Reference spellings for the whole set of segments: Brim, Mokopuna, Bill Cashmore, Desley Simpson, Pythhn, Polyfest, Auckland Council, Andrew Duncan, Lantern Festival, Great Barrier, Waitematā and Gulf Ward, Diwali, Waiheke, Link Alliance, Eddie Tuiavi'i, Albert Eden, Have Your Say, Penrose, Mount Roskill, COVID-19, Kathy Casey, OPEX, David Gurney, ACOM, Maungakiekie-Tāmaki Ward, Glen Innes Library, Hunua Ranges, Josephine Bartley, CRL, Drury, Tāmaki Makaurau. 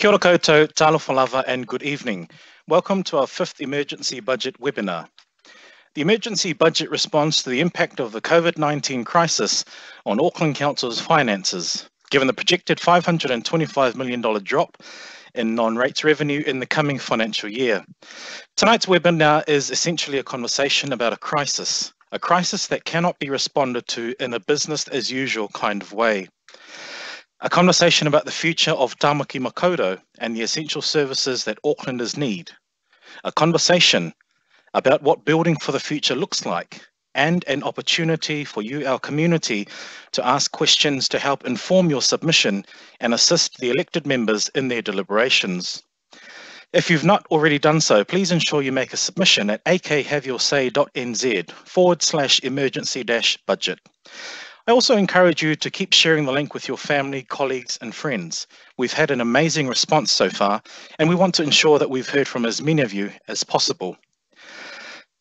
Kia ora koutou, talo falava, and good evening. Welcome to our fifth emergency budget webinar. The emergency budget responds to the impact of the COVID-19 crisis on Auckland Council's finances, given the projected $525 million drop in non-rates revenue in the coming financial year. Tonight's webinar is essentially a conversation about a crisis that cannot be responded to in a business as usual kind of way. A conversation about the future of Tāmaki Makaurau and the essential services that Aucklanders need. A conversation about what building for the future looks like, and an opportunity for you, our community, to ask questions to help inform your submission and assist the elected members in their deliberations. If you've not already done so, please ensure you make a submission at akhaveyoursay.nz/emergency-budget. I also encourage you to keep sharing the link with your family, colleagues and friends. We've had an amazing response so far, and we want to ensure that we've heard from as many of you as possible.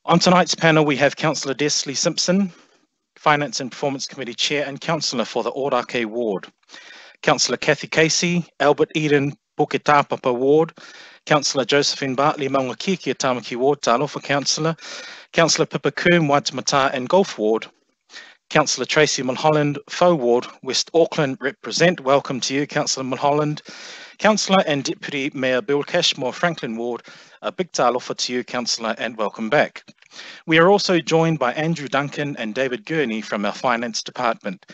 On tonight's panel, we have Councillor Desley Simpson, Finance and Performance Committee Chair and Councillor for the Ōrākei Ward, Councillor Kathy Casey, Albert Eden, Puketāpapa Ward, Councillor Josephine Bartley, Maungakiekie-Tāmaki Ward, Talofa Councillor, Councillor Pippa Coombe, Waitematā and Gulf Ward, Councillor Tracy Mulholland, Fo Ward, West Auckland Represent. Welcome to you, Councillor Mulholland. Councillor and Deputy Mayor Bill Cashmore, Franklin Ward, a big talofa to you, Councillor, and welcome back. We are also joined by Andrew Duncan and David Gurney from our Finance Department.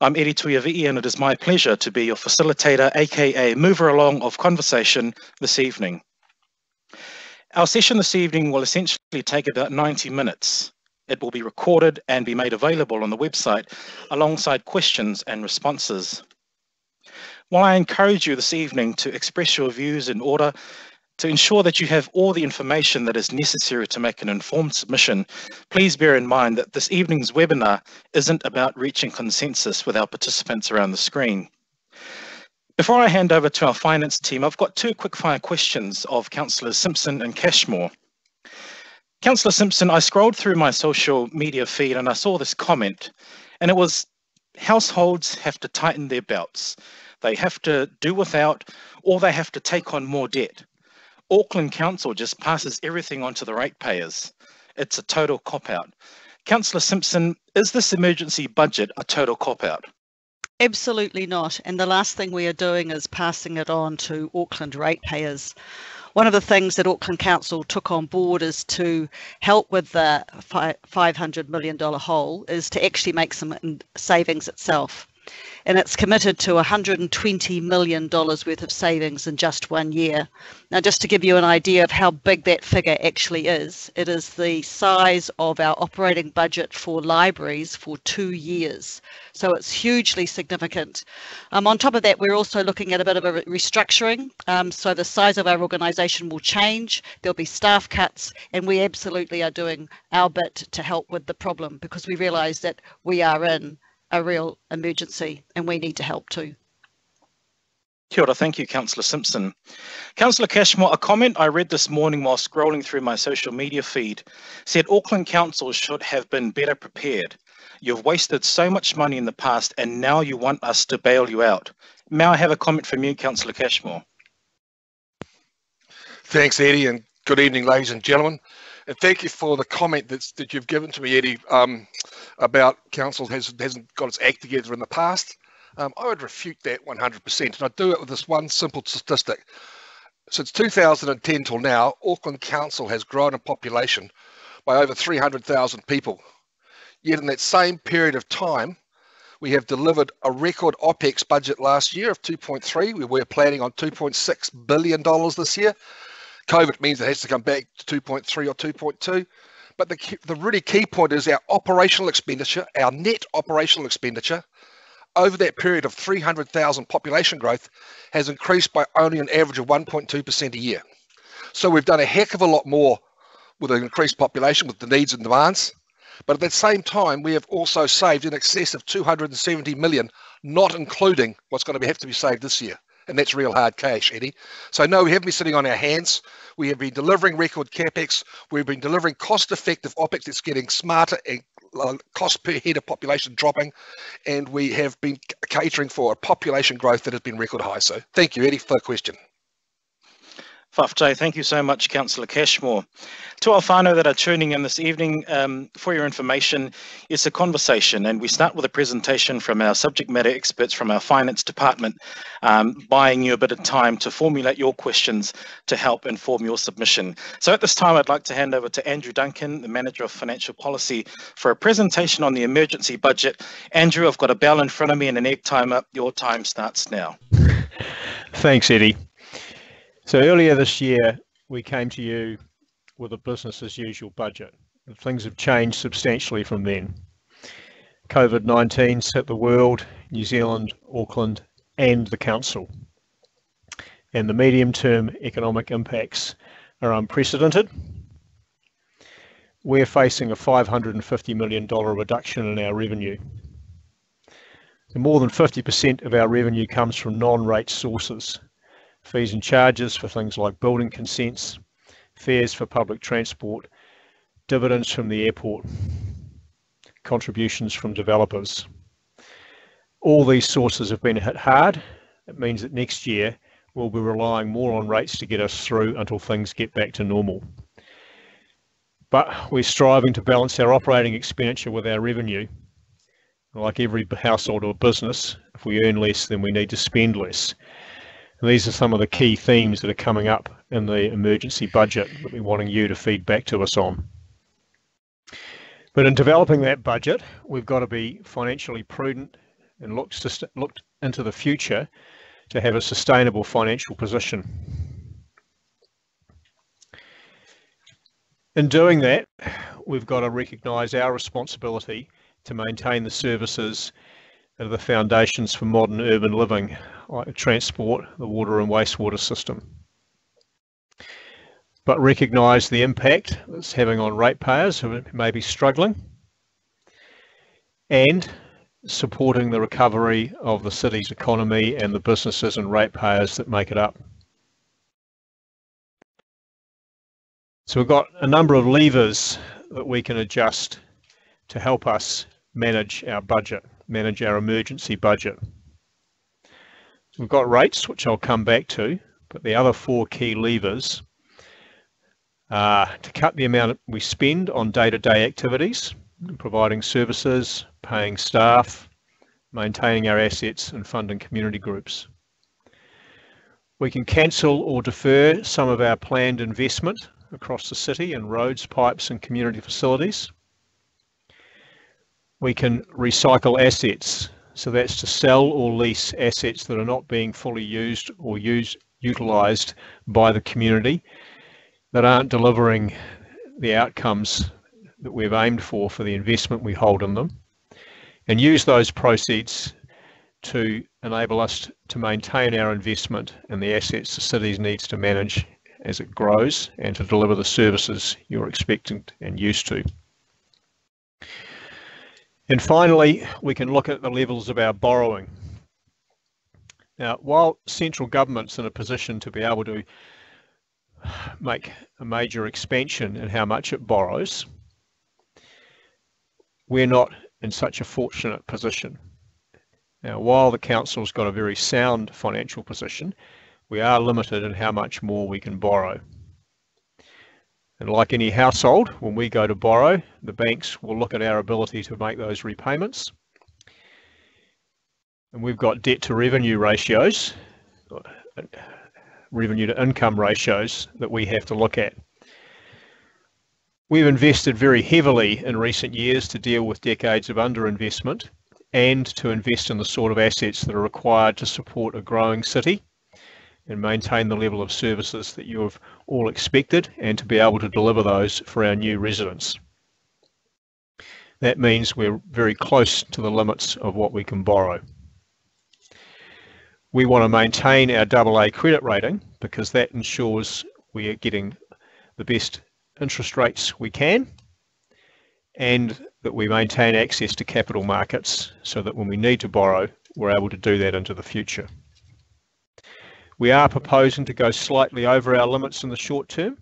I'm Eddie Tuiavi'i, and it is my pleasure to be your facilitator, aka mover along of conversation this evening. Our session this evening will essentially take about 90 minutes. It will be recorded and be made available on the website alongside questions and responses. While I encourage you this evening to express your views in order to ensure that you have all the information that is necessary to make an informed submission, please bear in mind that this evening's webinar isn't about reaching consensus with our participants around the screen. Before I hand over to our finance team, I've got two quickfire questions of Councillors Simpson and Cashmore. Councillor Simpson, I scrolled through my social media feed and I saw this comment, and it was, households have to tighten their belts. They have to do without, or they have to take on more debt. Auckland Council just passes everything onto the ratepayers. It's a total cop-out. Councillor Simpson, is this emergency budget a total cop-out? Absolutely not. And the last thing we are doing is passing it on to Auckland ratepayers. One of the things that Auckland Council took on board is to help with the $500 million hole is to actually make some savings itself. And it's committed to $120 million worth of savings in just 1 year. Now, just to give you an idea of how big that figure actually is, it is the size of our operating budget for libraries for 2 years. So it's hugely significant. On top of that, we're also looking at a bit of a restructuring. So the size of our organisation will change. There'll be staff cuts, and we absolutely are doing our bit to help with the problem because we realise that we are in a real emergency and we need to help too. Kia ora, thank you, Councillor Simpson. Councillor Cashmore, a comment I read this morning while scrolling through my social media feed said Auckland Council should have been better prepared. You've wasted so much money in the past and now you want us to bail you out. May I have a comment from you, Councillor Cashmore? Thanks, Eddie, and good evening, ladies and gentlemen. And thank you for the comment that you've given to me, Eddie, about council hasn't got its act together in the past. I would refute that 100%, and I do it with this one simple statistic. Since 2010 till now, Auckland Council has grown in population by over 300,000 people. Yet in that same period of time, we have delivered a record OPEX budget last year of 2.3. We were planning on $2.6 billion this year. COVID means it has to come back to 2.3 or 2.2. But the really key point is our operational expenditure, our net operational expenditure, over that period of 300,000 population growth has increased by only an average of 1.2% a year. So we've done a heck of a lot more with an increased population, with the needs and demands. But at the same time, we have also saved in excess of 270 million, not including what's going to have to be saved this year. And that's real hard cash, Eddie. So no, we haven't been sitting on our hands. We have been delivering record CapEx. We've been delivering cost-effective OpEx that's getting smarter and cost per head of population dropping. And we have been catering for a population growth that has been record high. So thank you, Eddie, for the question. Whaftai, thank you so much, Councillor Cashmore. To our whānau that are tuning in this evening, for your information, it's a conversation, and we start with a presentation from our subject matter experts from our finance department, buying you a bit of time to formulate your questions to help inform your submission. So at this time, I'd like to hand over to Andrew Duncan, the Manager of Financial Policy, for a presentation on the emergency budget. Andrew, I've got a bell in front of me and an egg timer. Your time starts now. Thanks, Eddie. So earlier this year, we came to you with a business as usual budget. Things have changed substantially from then. COVID-19's hit the world, New Zealand, Auckland, and the council. And the medium-term economic impacts are unprecedented. We're facing a $550 million reduction in our revenue. And more than 50% of our revenue comes from non-rate sources. Fees and charges for things like building consents, fares for public transport, dividends from the airport, contributions from developers. All these sources have been hit hard. It means that next year we'll be relying more on rates to get us through until things get back to normal. But we're striving to balance our operating expenditure with our revenue. Like every household or business, if we earn less, then we need to spend less. These are some of the key themes that are coming up in the emergency budget that we're wanting you to feed back to us on. But in developing that budget, we've got to be financially prudent and look into the future to have a sustainable financial position. In doing that, we've got to recognise our responsibility to maintain the services that are the foundations for modern urban living, like transport, the water and wastewater system. But recognise the impact it's having on ratepayers who may be struggling, and supporting the recovery of the city's economy and the businesses and ratepayers that make it up. So we've got a number of levers that we can adjust to help us manage our budget, manage our emergency budget. We've got rates, which I'll come back to, but the other four key levers are to cut the amount we spend on day-to-day activities, providing services, paying staff, maintaining our assets and funding community groups. We can cancel or defer some of our planned investment across the city in roads, pipes and community facilities. We can recycle assets. So that's to sell or lease assets that are not being fully used or utilised by the community, that aren't delivering the outcomes that we've aimed for the investment we hold in them, and use those proceeds to enable us to maintain our investment and the assets the city needs to manage as it grows and to deliver the services you're expecting and used to. And finally, we can look at the levels of our borrowing. Now, while central government's in a position to be able to make a major expansion in how much it borrows, we're not in such a fortunate position. Now, while the council's got a very sound financial position, we are limited in how much more we can borrow. And like any household, when we go to borrow, the banks will look at our ability to make those repayments. And we've got debt to revenue ratios, revenue to income ratios that we have to look at. We've invested very heavily in recent years to deal with decades of underinvestment and to invest in the sort of assets that are required to support a growing city and maintain the level of services that you have all expected and to be able to deliver those for our new residents. That means we're very close to the limits of what we can borrow. We want to maintain our AA credit rating because that ensures we are getting the best interest rates we can, and that we maintain access to capital markets so that when we need to borrow, we're able to do that into the future. We are proposing to go slightly over our limits in the short term,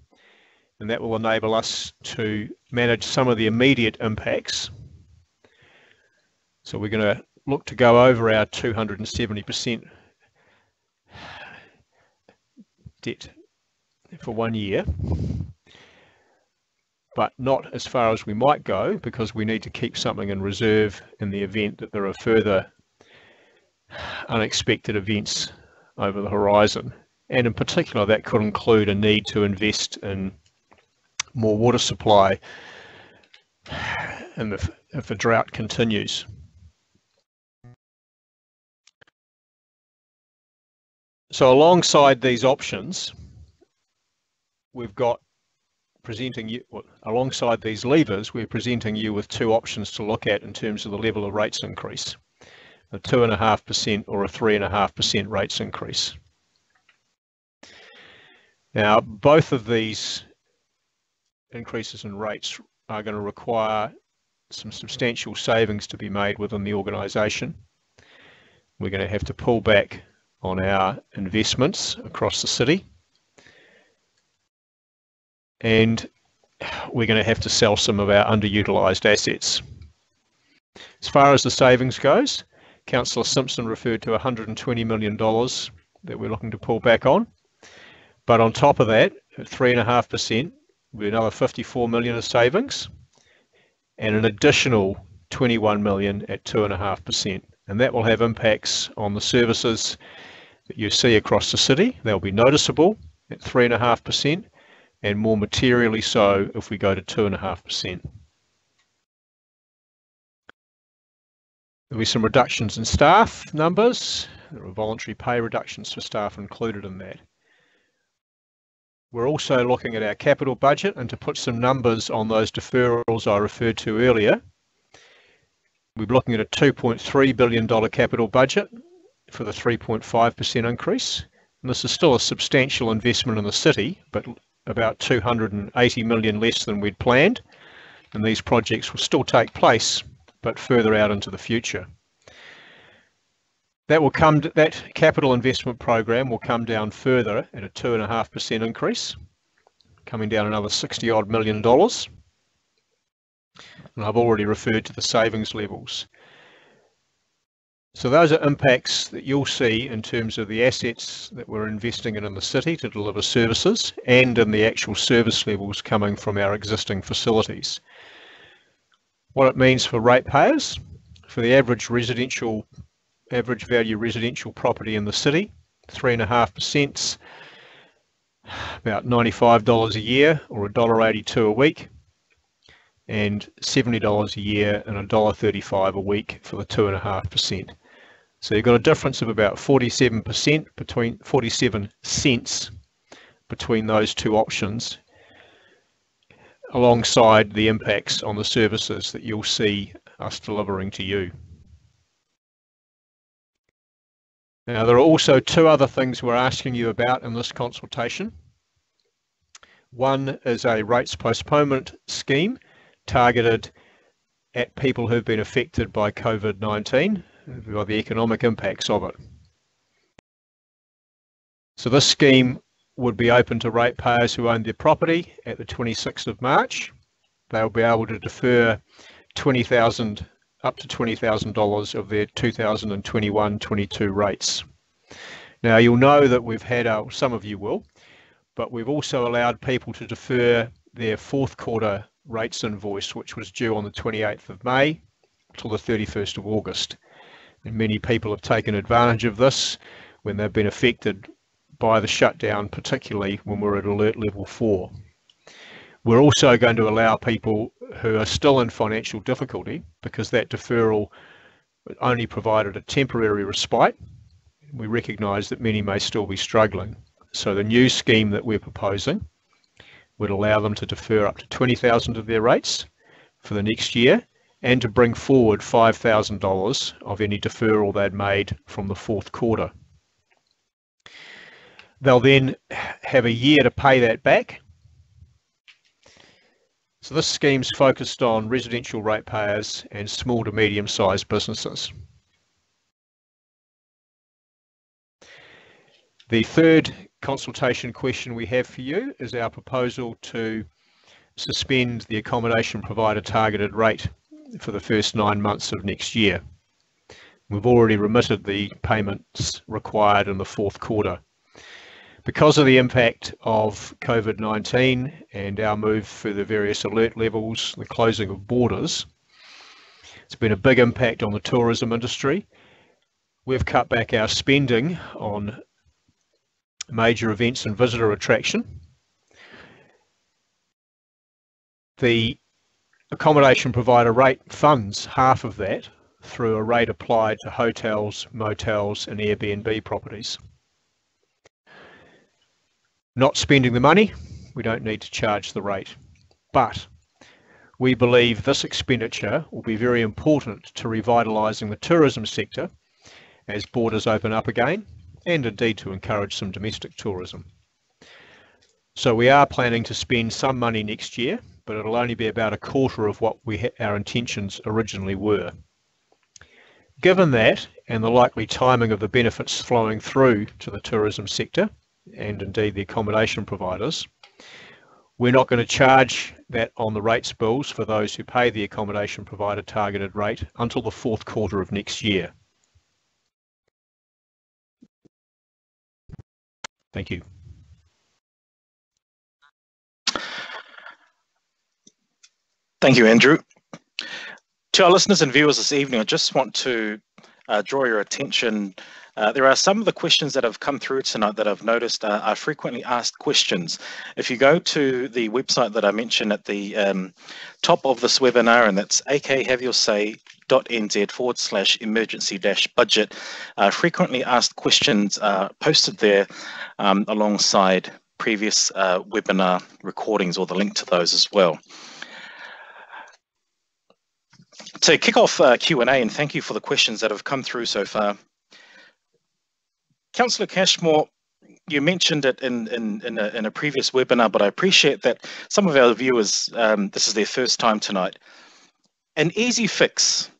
and that will enable us to manage some of the immediate impacts. So we're going to look to go over our 270% debt for 1 year, but not as far as we might go, because we need to keep something in reserve in the event that there are further unexpected events over the horizon. And in particular, that could include a need to invest in more water supply and if a drought continues. So alongside these options, we've got presenting you, well, alongside these levers, we're presenting you with two options to look at in terms of the level of rates increase, a 2.5% or a 3.5% rates increase. Now, both of these increases in rates are going to require some substantial savings to be made within the organisation. We're going to have to pull back on our investments across the city, and we're going to have to sell some of our underutilised assets. As far as the savings goes, Councillor Simpson referred to $120 million that we're looking to pull back on, but on top of that, at 3.5%, we're another $54 million of savings, and an additional $21 million at 2.5%, and that will have impacts on the services that you see across the city. They'll be noticeable at 3.5%, and more materially so if we go to 2.5%. There'll be some reductions in staff numbers. There are voluntary pay reductions for staff included in that. We're also looking at our capital budget, and to put some numbers on those deferrals I referred to earlier, we're looking at a $2.3 billion capital budget for the 3.5% increase. And this is still a substantial investment in the city, but about $280 million less than we'd planned, and these projects will still take place, but further out into the future. That capital investment program will come down further at a 2.5% increase, coming down another $60-odd million. And I've already referred to the savings levels. So those are impacts that you'll see in terms of the assets that we're investing in the city to deliver services, and in the actual service levels coming from our existing facilities. What it means for ratepayers, for the average value residential property in the city, 3.5%, about $95 a year or $1.82 a week, and $70 a year and $1.35 a week for the 2.5%. So you've got a difference of about 47 cents between those two options, alongside the impacts on the services that you'll see us delivering to you. Now, there are also two other things we're asking you about in this consultation. One is a rates postponement scheme targeted at people who've been affected by COVID-19, by the economic impacts of it. So this scheme would be open to ratepayers who own their property at the 26th of March. They'll be able to defer up to $20,000 of their 2021-22 rates. Now, you'll know that we've had, some of you will, but we've also allowed people to defer their fourth quarter rates invoice, which was due on the 28th of May till the 31st of August. And many people have taken advantage of this when they've been affected by the shutdown, particularly when we're at alert level 4. We're also going to allow people who are still in financial difficulty, because that deferral only provided a temporary respite. We recognise that many may still be struggling. So the new scheme that we're proposing would allow them to defer up to $20,000 of their rates for the next year, and to bring forward $5,000 of any deferral they'd made from the fourth quarter. They'll then have a year to pay that back. So this scheme's focused on residential ratepayers and small to medium-sized businesses. The third consultation question we have for you is our proposal to suspend the accommodation provider targeted rate for the first 9 months of next year. We've already remitted the payments required in the fourth quarter. Because of the impact of COVID-19 and our move through the various alert levels, the closing of borders, it's been a big impact on the tourism industry. We've cut back our spending on major events and visitor attraction. The accommodation provider rate funds half of that through a rate applied to hotels, motels and Airbnb properties. Not spending the money, we don't need to charge the rate, but we believe this expenditure will be very important to revitalising the tourism sector as borders open up again, and indeed to encourage some domestic tourism. So we are planning to spend some money next year, but it'll only be about a quarter of what our intentions originally were. Given that and the likely timing of the benefits flowing through to the tourism sector and indeed the accommodation providers, we're not going to charge that on the rates bills for those who pay the accommodation provider targeted rate until the fourth quarter of next year. Thank you. Thank you, Andrew. To our listeners and viewers this evening, I just want to draw your attention. There are some of the questions that have come through tonight that I've noticed are frequently asked questions. If you go to the website that I mentioned at the top of this webinar, and that's akhaveyoursay.nz/emergency-budget, frequently asked questions posted there alongside previous webinar recordings, or the link to those as well. To kick off Q&A, and thank you for the questions that have come through so far. Councillor Cashmore, you mentioned it in a previous webinar, but I appreciate that some of our viewers, this is their first time tonight. An easy fix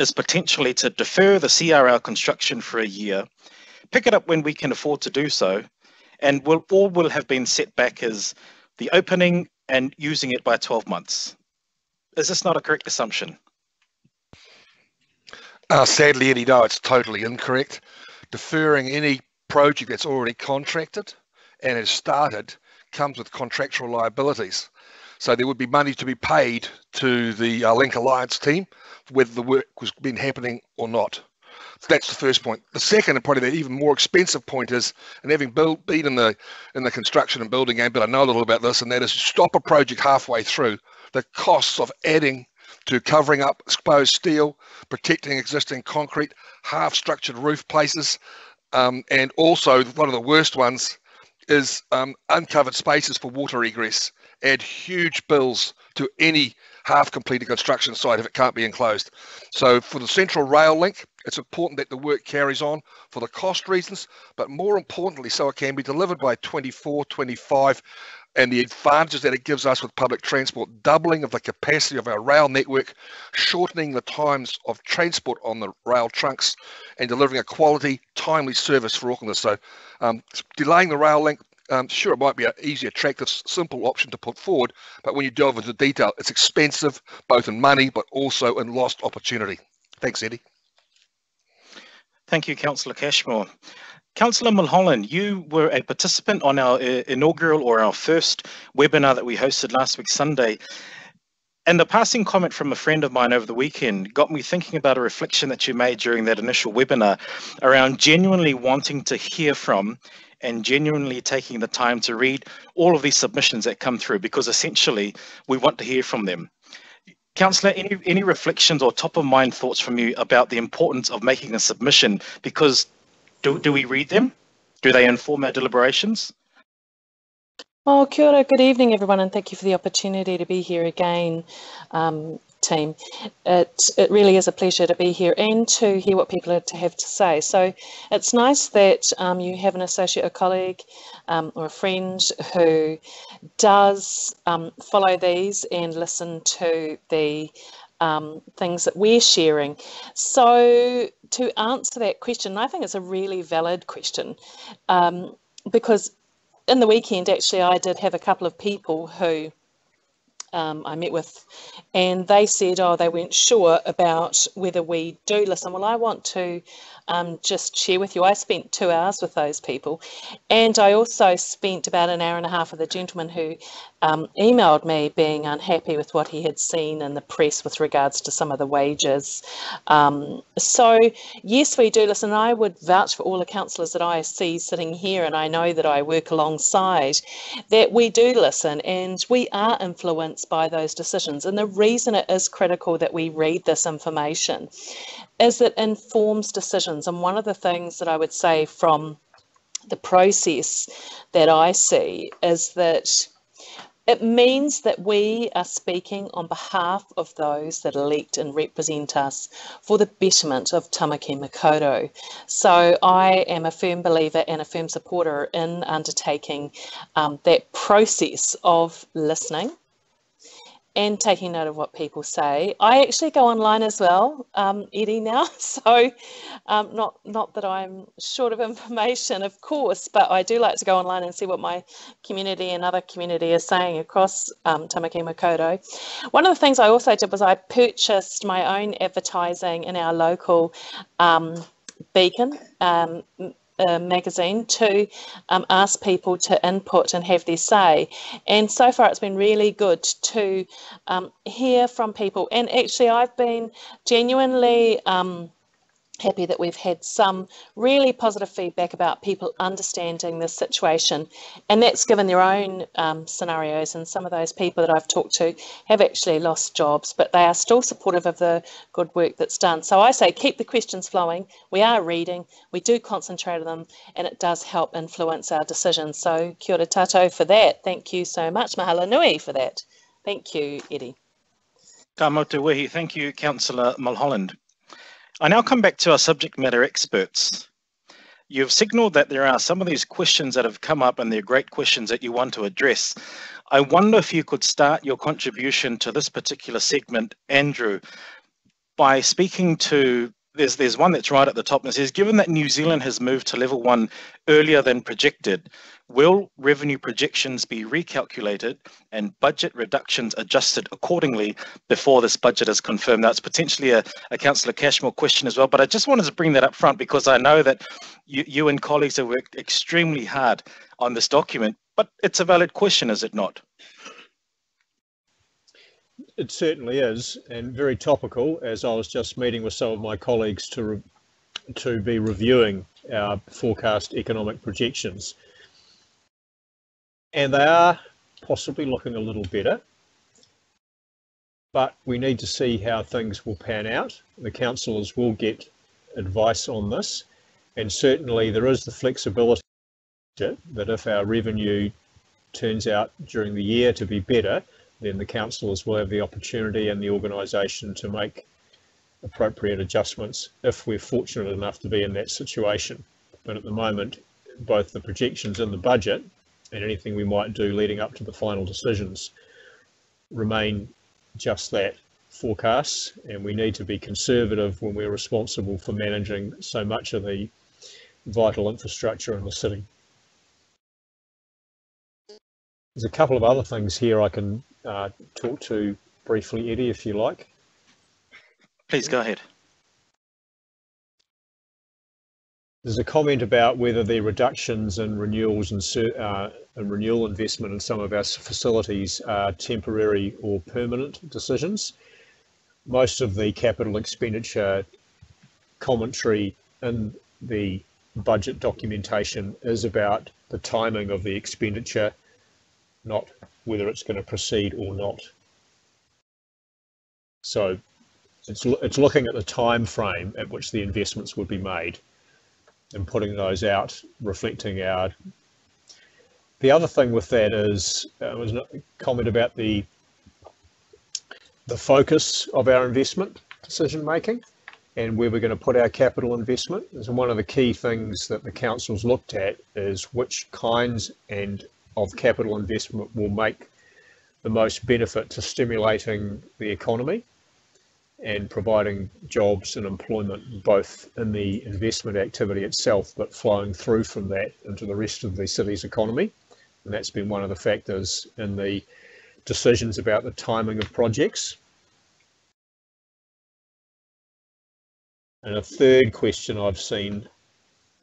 is potentially to defer the CRL construction for a year, pick it up when we can afford to do so, and all will have been set back as the opening and using it by 12 months. Is this not a correct assumption? Sadly, Eddie, no, it's totally incorrect. Deferring any project that's already contracted and has started comes with contractual liabilities. So there would be money to be paid to the Link Alliance team, whether the work was been happening or not. So that's the first point. The second, and probably the even more expensive point is, and having been in the construction and building game, but I know a little about this, and that is stop a project halfway through. The costs of adding to covering up exposed steel, protecting existing concrete, half-structured roof places, and also one of the worst ones is uncovered spaces for water egress. Add huge bills to any half-completed construction site if it can't be enclosed. So for the Central Rail Link, it's important that the work carries on for the cost reasons, but more importantly, so it can be delivered by 2024, 2025, and the advantages that it gives us with public transport, doubling of the capacity of our rail network, shortening the times of transport on the rail trunks, and delivering a quality, timely service for Aucklanders. So delaying the rail link, sure, it might be an easy, attractive, simple option to put forward, but when you delve into detail, it's expensive, both in money, but also in lost opportunity. Thanks, Eddie. Thank you, Councillor Cashmore. Councillor Mulholland, you were a participant on our inaugural, or our first webinar that we hosted last week, Sunday. And a passing comment from a friend of mine over the weekend got me thinking about a reflection that you made during that initial webinar around genuinely wanting to hear from and genuinely taking the time to read all of these submissions that come through, because essentially we want to hear from them. Councillor, any reflections or top of mind thoughts from you about the importance of making a submission? Because do we read them? Do they inform our deliberations? Oh, kia ora, good evening everyone, and thank you for the opportunity to be here again, team. It really is a pleasure to be here and to hear what people have to say. So it's nice that you have an associate or colleague or a friend who does follow these and listen to the things that we're sharing. So to answer that question, I think it's a really valid question, because in the weekend actually I did have a couple of people who I met with, and they said, oh, they weren't sure about whether we do listen. Well, I want to just share with you, I spent 2 hours with those people, and I also spent about an hour and a half with a gentleman who emailed me being unhappy with what he had seen in the press with regards to some of the wages. So yes, we do listen. I would vouch for all the councillors that I see sitting here, and I know that I work alongside, that we do listen and we are influenced by those decisions. And the reason it is critical that we read this information is it informs decisions. And one of the things that I would say from the process that I see is that it means that we are speaking on behalf of those that elect and represent us for the betterment of Tāmaki Makaurau. So I am a firm believer and a firm supporter in undertaking that process of listening and taking note of what people say. I actually go online as well, Eddie, now, so not that I'm short of information, of course, but I do like to go online and see what my community and other community are saying across Tāmaki Makaurau. One of the things I also did was I purchased my own advertising in our local Beacon magazine to ask people to input and have their say, and so far it's been really good to hear from people. And actually I've been genuinely happy that we've had some really positive feedback about people understanding this situation, and that's given their own scenarios. And some of those people that I've talked to have actually lost jobs, but they are still supportive of the good work that's done. So I say keep the questions flowing. We are reading, we do concentrate on them, and it does help influence our decisions. So kia ora tātou for that. Thank you so much. Mahalo nui for that. Thank you, Eddie. Ka motu wehi. Thank you, Councillor Mulholland. I now come back to our subject matter experts. You've signalled that there are some of these questions that have come up, and they're great questions that you want to address. I wonder if you could start your contribution to this particular segment, Andrew, by speaking to, there's one that's right at the top and says, given that New Zealand has moved to level one earlier than projected, will revenue projections be recalculated and budget reductions adjusted accordingly before this budget is confirmed? That's potentially a Councillor Cashmore question as well, but I just wanted to bring that up front because I know that you and colleagues have worked extremely hard on this document, but it's a valid question, is it not? It certainly is, and very topical, as I was just meeting with some of my colleagues to be reviewing our forecast economic projections. And they are possibly looking a little better, but we need to see how things will pan out. The councillors will get advice on this, and certainly there is the flexibility that if our revenue turns out during the year to be better, then the councillors will have the opportunity and the organisation to make appropriate adjustments if we're fortunate enough to be in that situation. But at the moment, both the projections and the budget and anything we might do leading up to the final decisions remain just that, forecasts, and we need to be conservative when we're responsible for managing so much of the vital infrastructure in the city. There's a couple of other things here I can talk to briefly, Eddie, if you like. Please go ahead. There's a comment about whether the reductions in renewals and renewal investment in some of our facilities are temporary or permanent decisions. Most of the capital expenditure commentary in the budget documentation is about the timing of the expenditure, not whether it's going to proceed or not. So it's looking at the time frame at which the investments would be made and putting those out, reflecting our... The other thing with that is, was a comment about the focus of our investment decision making and where we're going to put our capital investment. And so one of the key things that the council's looked at is which kinds and of capital investment will make the most benefit to stimulating the economy and providing jobs and employment, both in the investment activity itself but flowing through from that into the rest of the city's economy. And that's been one of the factors in the decisions about the timing of projects. And a third question I've seen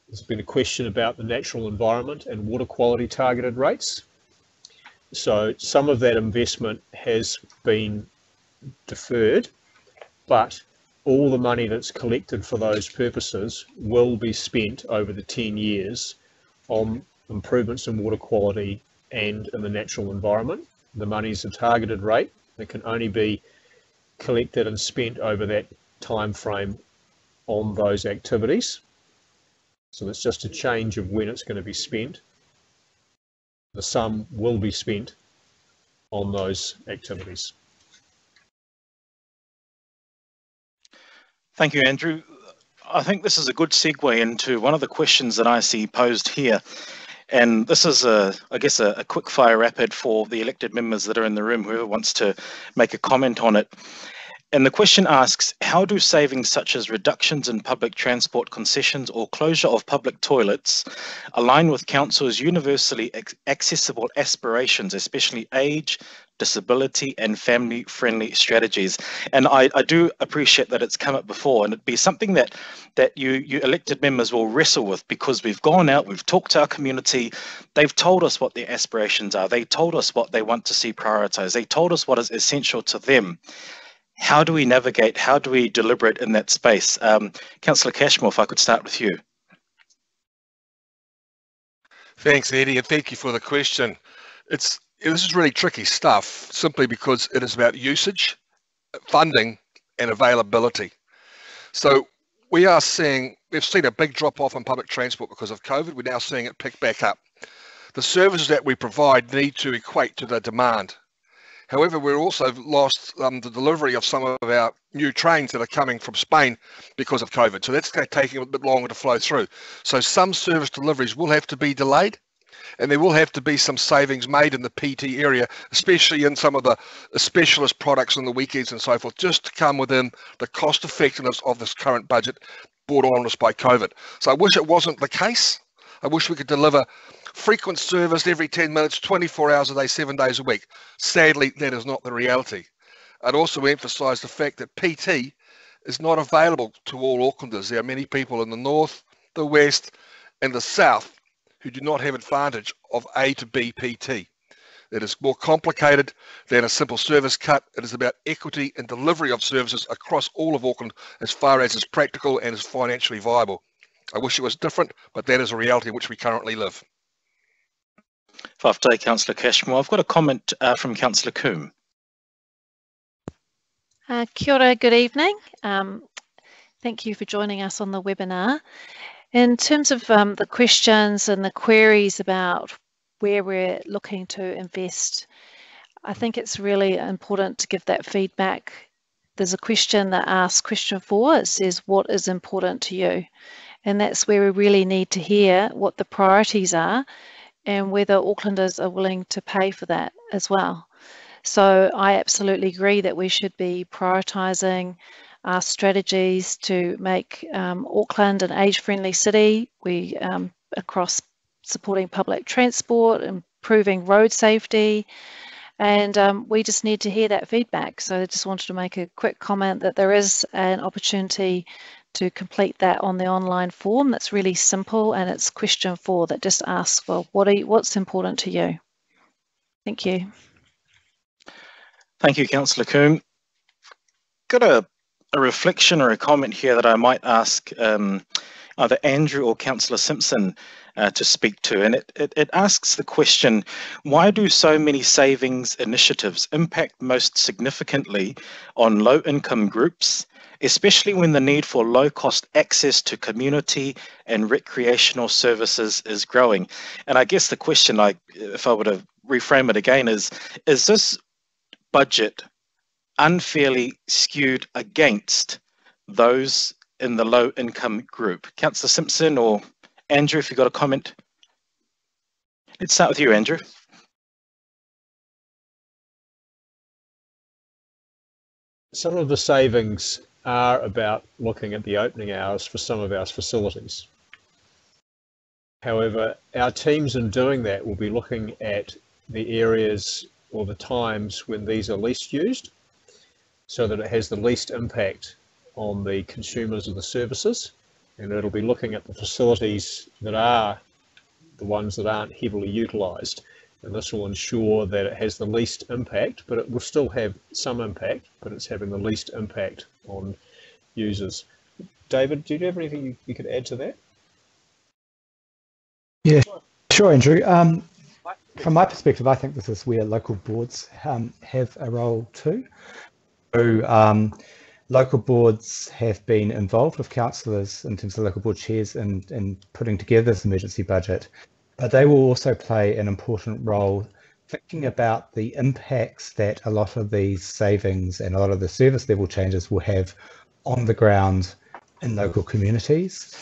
has been a question about the natural environment and water quality targeted rates. So some of that investment has been deferred, but all the money that's collected for those purposes will be spent over the 10 years on improvements in water quality and in the natural environment. The money's a targeted rate that can only be collected and spent over that time frame on those activities. So it's just a change of when it's going to be spent. The sum will be spent on those activities. Thank you, Andrew. I think this is a good segue into one of the questions that I see posed here. And this is, I guess, a quick fire rapid for the elected members that are in the room, whoever wants to make a comment on it. And the question asks, how do savings such as reductions in public transport concessions or closure of public toilets align with council's universally accessible aspirations, especially age, disability and family-friendly strategies? And I do appreciate that it's come up before, and it'd be something that you elected members will wrestle with, because we've gone out, we've talked to our community, they've told us what their aspirations are, they told us what they want to see prioritised, they told us what is essential to them. How do we navigate, how do we deliberate in that space? Councillor Cashmore, if I could start with you. Thanks, Eddie, and thank you for the question. This is really tricky stuff, simply because it is about usage, funding, and availability. So we've seen a big drop off in public transport because of COVID. We're now seeing it pick back up. The services that we provide need to equate to the demand. However, we've also lost the delivery of some of our new trains that are coming from Spain because of COVID. So that's taking a bit longer to flow through. So some service deliveries will have to be delayed, and there will have to be some savings made in the PT area, especially in some of the specialist products on the weekends and so forth, just to come within the cost effectiveness of this current budget brought on us by COVID. So I wish it wasn't the case. I wish we could deliver frequent service every 10 minutes, 24 hours a day, 7 days a week. Sadly, that is not the reality. I'd also emphasise the fact that PT is not available to all Aucklanders. There are many people in the north, the west and the south who do not have advantage of A to B PT. It is more complicated than a simple service cut. It is about equity and delivery of services across all of Auckland as far as is practical and is financially viable. I wish it was different, but that is a reality in which we currently live. After Councillor Cashmore, I've got a comment from Councillor Coombe. Kia ora, good evening. Thank you for joining us on the webinar. In terms of the questions and the queries about where we're looking to invest, I think it's really important to give that feedback. There's a question that asks, question 4, it says, what is important to you? And that's where we really need to hear what the priorities are and whether Aucklanders are willing to pay for that as well. So I absolutely agree that we should be prioritising our strategies to make Auckland an age-friendly city. We across supporting public transport, improving road safety, and we just need to hear that feedback. So I just wanted to make a quick comment that there is an opportunity to complete that on the online form. That's really simple, and it's question 4 that just asks, well, what's important to you? Thank you. Thank you, Councillor Coombe. Got a reflection or a comment here that I might ask either Andrew or Councillor Simpson to speak to, and it asks the question, why do so many savings initiatives impact most significantly on low-income groups, especially when the need for low-cost access to community and recreational services is growing? And I guess the question, if I were to reframe it again, is this budget unfairly skewed against those in the low income group? Councillor Simpson or Andrew, if you've got a comment. Let's start with you, Andrew. Some of the savings are about looking at the opening hours for some of our facilities. However, our teams in doing that will be looking at the areas or the times when these are least used, so that it has the least impact on the consumers of the services. And it'll be looking at the facilities that are the ones that aren't heavily utilised. And this will ensure that it has the least impact, but it will still have some impact, but it's having the least impact on users. David, do you have anything you could add to that? Yeah, sure, Andrew. From my perspective, I think this is where local boards have a role too. So, local boards have been involved with councillors in terms of local board chairs and putting together this emergency budget, but they will also play an important role thinking about the impacts that a lot of these savings and a lot of the service level changes will have on the ground in local communities.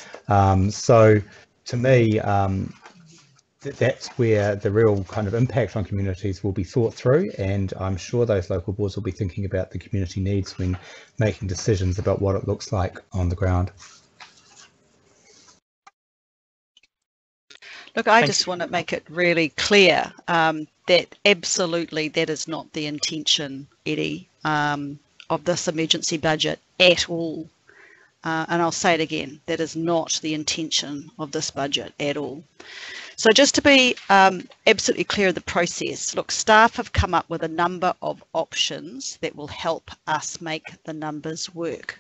So to me, that's where the real kind of impact on communities will be thought through, and I'm sure those local boards will be thinking about the community needs when making decisions about what it looks like on the ground. Look, I just want to make it really clear that absolutely that is not the intention, Eddie, of this emergency budget at all. And I'll say it again, that is not the intention of this budget at all. So just to be absolutely clear of the process, look, staff have come up with a number of options that will help us make the numbers work.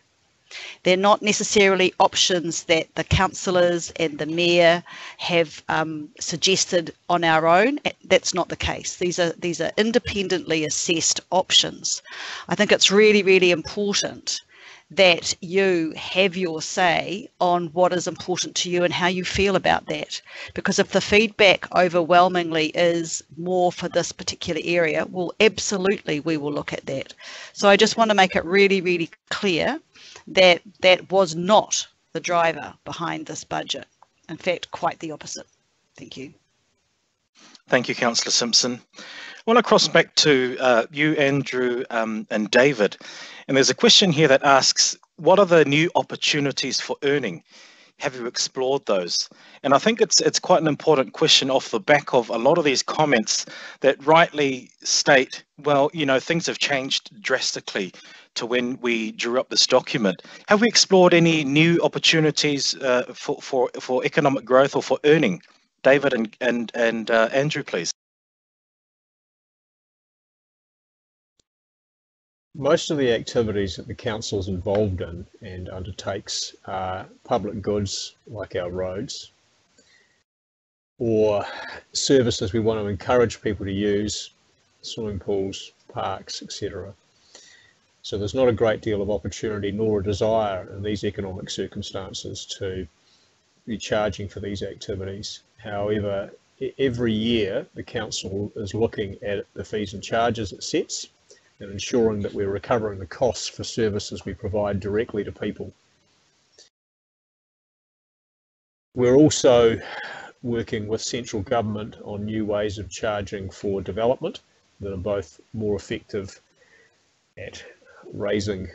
They're not necessarily options that the councillors and the mayor have suggested on our own. That's not the case. These are independently assessed options. I think it's really, really important that you have your say on what is important to you and how you feel about that. Because if the feedback overwhelmingly is more for this particular area, well, absolutely we will look at that. So I just want to make it really, really clear that that was not the driver behind this budget. In fact, quite the opposite. Thank you. Thank you, Councillor Simpson. I want to cross back to you, Andrew, and David. And there's a question here that asks, what are the new opportunities for earning? Have you explored those? And I think it's quite an important question off the back of a lot of these comments that rightly state, well, you know, things have changed drastically to when we drew up this document. Have we explored any new opportunities for economic growth or for earning? David and Andrew, please. Most of the activities that the council is involved in and undertakes are public goods like our roads or services we want to encourage people to use, swimming pools, parks, etc. So there's not a great deal of opportunity nor a desire in these economic circumstances to be charging for these activities. However, every year the council is looking at the fees and charges it sets and ensuring that we're recovering the costs for services we provide directly to people. We're also working with central government on new ways of charging for development that are both more effective at raising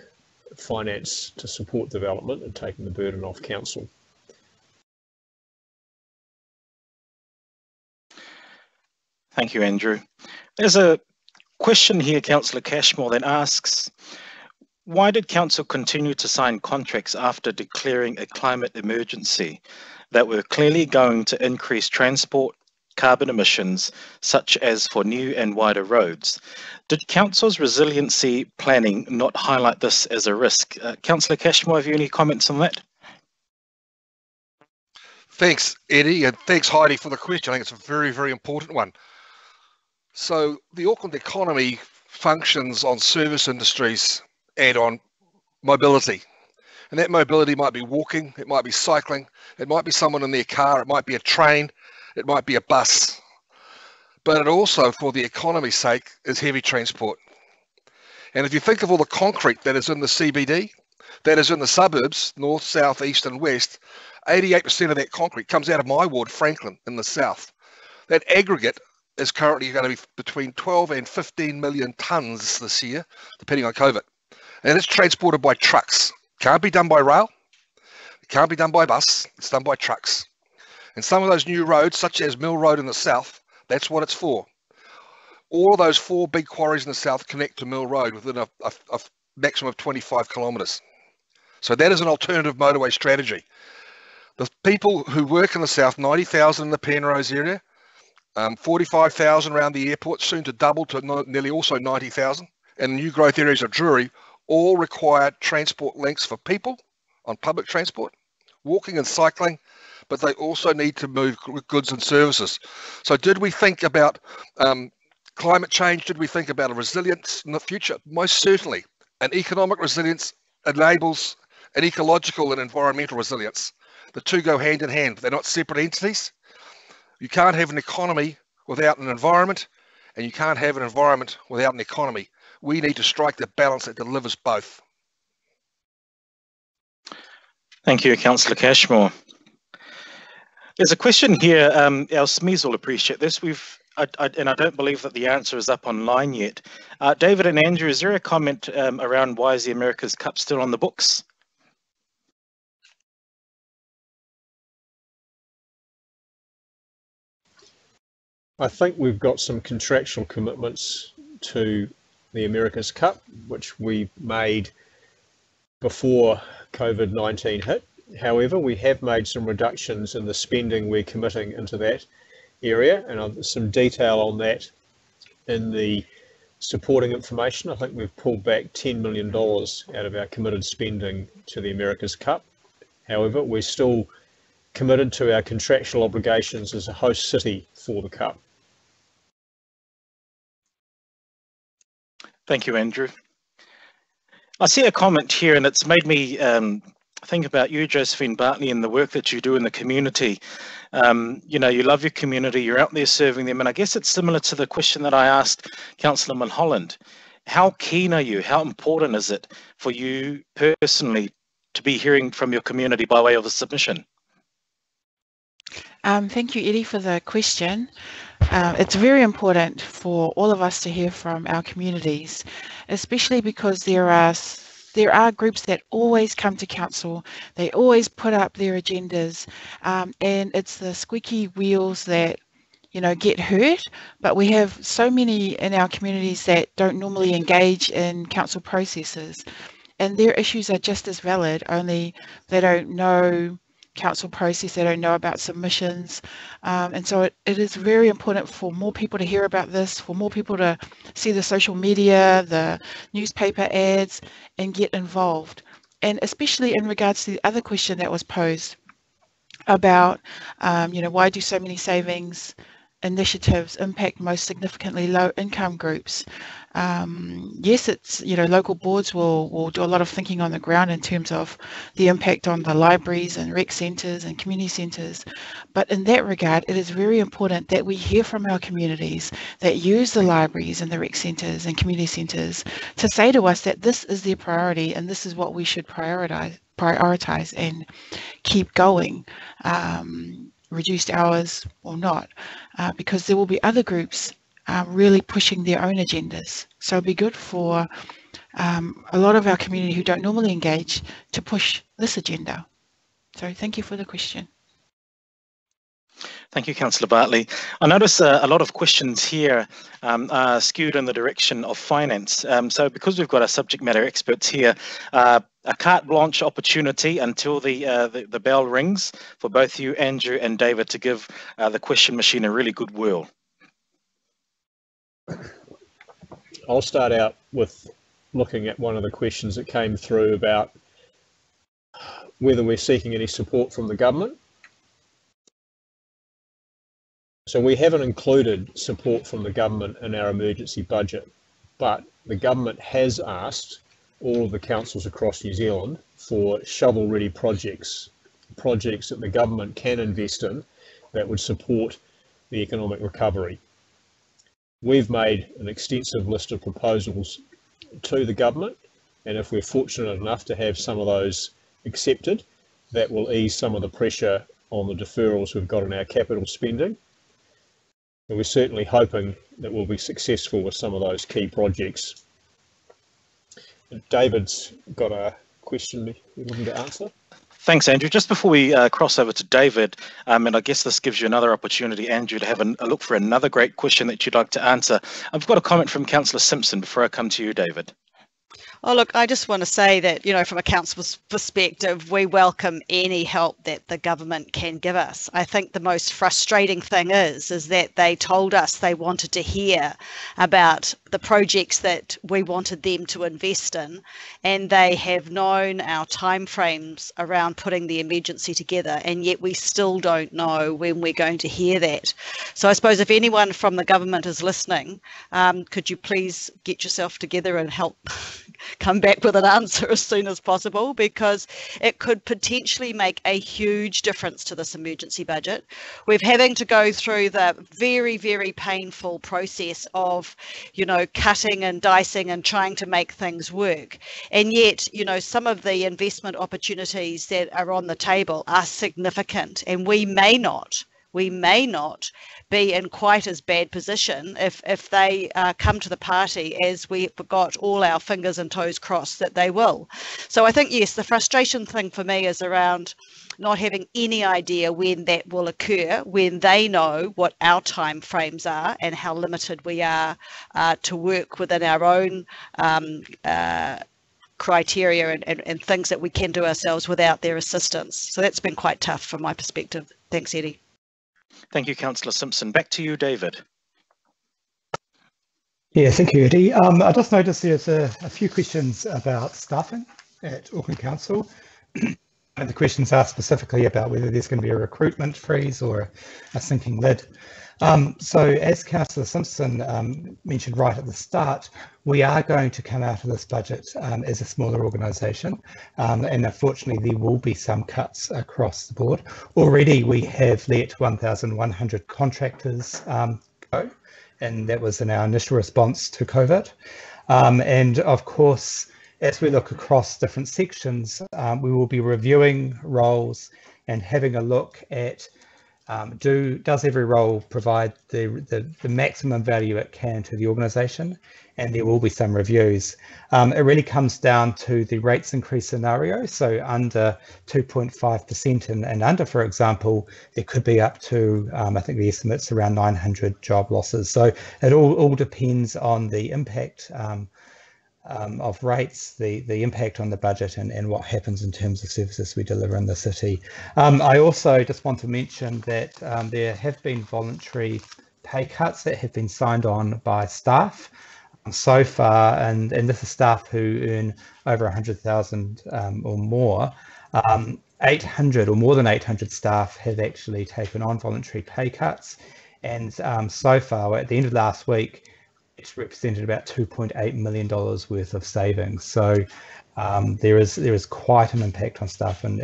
finance to support development and taking the burden off council. Thank you, Andrew. There's a question here, Councillor Cashmore, then asks, why did council continue to sign contracts after declaring a climate emergency that were clearly going to increase transport carbon emissions, such as for new and wider roads? Did council's resiliency planning not highlight this as a risk? Councillor Cashmore, have you any comments on that? Thanks, Eddie, and thanks, Heidi, for the question. I think it's a very, very important one. So the Auckland economy functions on service industries and on mobility. And that mobility might be walking, it might be cycling, it might be someone in their car, it might be a train, it might be a bus. But it also, for the economy's sake, is heavy transport. And if you think of all the concrete that is in the CBD, that is in the suburbs, north, south, east and west, 88% of that concrete comes out of my ward, Franklin, in the south. That aggregate is currently going to be between 12 and 15 million tonnes this year, depending on COVID. And it's transported by trucks. Can't be done by rail. It can't be done by bus. It's done by trucks. And some of those new roads, such as Mill Road in the south, that's what it's for. all of those four big quarries in the south connect to Mill Road within a maximum of 25 kilometres. So that is an alternative motorway strategy. The people who work in the south, 90,000 in the Penrose area, 45,000 around the airport, soon to double to nearly also 90,000, and new growth areas of Drury, all require transport links for people on public transport, walking and cycling, but they also need to move goods and services. So did we think about climate change? Did we think about a resilience in the future? Most certainly. And economic resilience enables an ecological and environmental resilience. The two go hand in hand. They're not separate entities. You can't have an economy without an environment, and you can't have an environment without an economy. We need to strike the balance that delivers both. Thank you, Councillor Cashmore. There's a question here, our SMEs will appreciate this. I don't believe that the answer is up online yet. David and Andrew, is there a comment around why is the America's Cup still on the books? I think we've got some contractual commitments to the America's Cup, which we made before COVID-19 hit. However, we have made some reductions in the spending we're committing into that area, and some detail on that in the supporting information. I think we've pulled back $10 million out of our committed spending to the America's Cup. However, we're still committed to our contractual obligations as a host city for the Cup. Thank you, Andrew. I see a comment here, and it's made me think about you, Josephine Bartley, and the work that you do in the community. You know, you love your community, you're out there serving them, and I guess it's similar to the question that I asked Councillor Mulholland. How keen are you? How important is it for you personally to be hearing from your community by way of a submission? Thank you, Eddie, for the question. It's very important for all of us to hear from our communities, especially because there are groups that always come to council, they always put up their agendas, and it's the squeaky wheels that, you know, get hurt, but we have so many in our communities that don't normally engage in council processes, and their issues are just as valid, only they don't know council process, they don't know about submissions, and so it is very important for more people to hear about this, for more people to see the social media, the newspaper ads, and get involved. And especially in regards to the other question that was posed about, you know, why do so many savings initiatives impact most significantly low income groups? Yes, it's, you know, local boards will do a lot of thinking on the ground in terms of the impact on the libraries and rec centres and community centres, but in that regard it is very important that we hear from our communities that use the libraries and the rec centres and community centres to say to us that this is their priority and this is what we should prioritise and keep going, reduced hours or not, because there will be other groups really pushing their own agendas. So it'd be good for a lot of our community who don't normally engage to push this agenda. So thank you for the question. Thank you, Councillor Bartley. I notice a lot of questions here are skewed in the direction of finance. So because we've got our subject matter experts here, a carte blanche opportunity until the bell rings for both you, Andrew, and David to give the question machine a really good whirl. I'll start out with looking at one of the questions that came through about whether we're seeking any support from the government. So we haven't included support from the government in our emergency budget, but the government has asked all of the councils across New Zealand for shovel-ready projects, projects that the government can invest in that would support the economic recovery. We've made an extensive list of proposals to the government, and if we're fortunate enough to have some of those accepted, that will ease some of the pressure on the deferrals we've got in our capital spending. And we're certainly hoping that we'll be successful with some of those key projects. David's got a question you're looking to answer. Thanks, Andrew. Just before we cross over to David, and I guess this gives you another opportunity, Andrew, to have a look for another great question that you'd like to answer. I've got a comment from Councillor Simpson before I come to you, David. Oh, look, I just want to say that, you know, from a council's perspective, we welcome any help that the government can give us. I think the most frustrating thing is that they told us they wanted to hear about the projects that we wanted them to invest in, and they have known our timeframes around putting the emergency together, and yet we still don't know when we're going to hear that. So I suppose if anyone from the government is listening, could you please get yourself together and help come back with an answer as soon as possible, because it could potentially make a huge difference to this emergency budget. We're having to go through the very, very painful process of, you know, cutting and dicing and trying to make things work. And yet, you know, some of the investment opportunities that are on the table are significant, and we may not be in quite as bad position if they come to the party as we've got all our fingers and toes crossed that they will. So I think, yes, the frustration thing for me is around not having any idea when that will occur, when they know what our timeframes are and how limited we are to work within our own criteria and things that we can do ourselves without their assistance. So that's been quite tough from my perspective. Thanks, Eddie. Thank you, Councillor Simpson. Back to you, David. Yeah, thank you, Eddie. I just noticed there's a few questions about staffing at Auckland Council. And the questions are specifically about whether there's going to be a recruitment freeze or a sinking lid. So as Councillor Simpson mentioned right at the start, we are going to come out of this budget as a smaller organisation, and unfortunately there will be some cuts across the board. Already we have let 1,100 contractors go, and that was in our initial response to COVID. And of course, as we look across different sections, we will be reviewing roles and having a look at does every role provide the maximum value it can to the organisation, and there will be some reviews. It really comes down to the rates increase scenario, so under 2.5% and under, for example, there could be up to, I think the estimate's around 900 job losses. So it all depends on the impact of rates, the impact on the budget, and what happens in terms of services we deliver in the city. I also just want to mention that there have been voluntary pay cuts that have been signed on by staff so far, and this is staff who earn over 100,000 or more. 800 or more than 800 staff have actually taken on voluntary pay cuts, and so far, at the end of last week, it's represented about $2.8 million worth of savings. So there is quite an impact on staff, and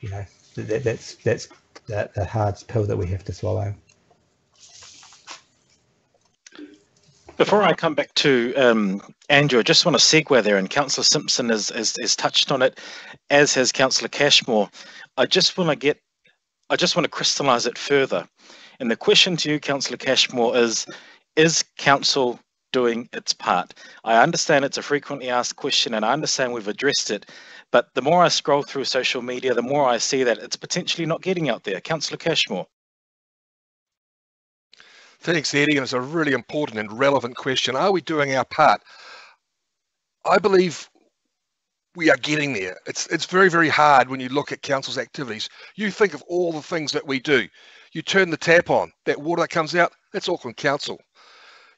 you know, that's the hard pill that we have to swallow. Before I come back to Andrew, I just want to segue there, and Councillor Simpson has touched on it, as has Councillor Cashmore. I just want to crystallise it further. And the question to you, Councillor Cashmore, is council doing its part? I understand it's a frequently asked question, and I understand we've addressed it, but the more I scroll through social media, the more I see that it's potentially not getting out there. Councillor Cashmore. Thanks, Eddie, and it's a really important and relevant question. Are we doing our part? I believe we are getting there. It's very, very hard when you look at council's activities. You think of all the things that we do. You turn the tap on, that water that comes out, that's Auckland Council.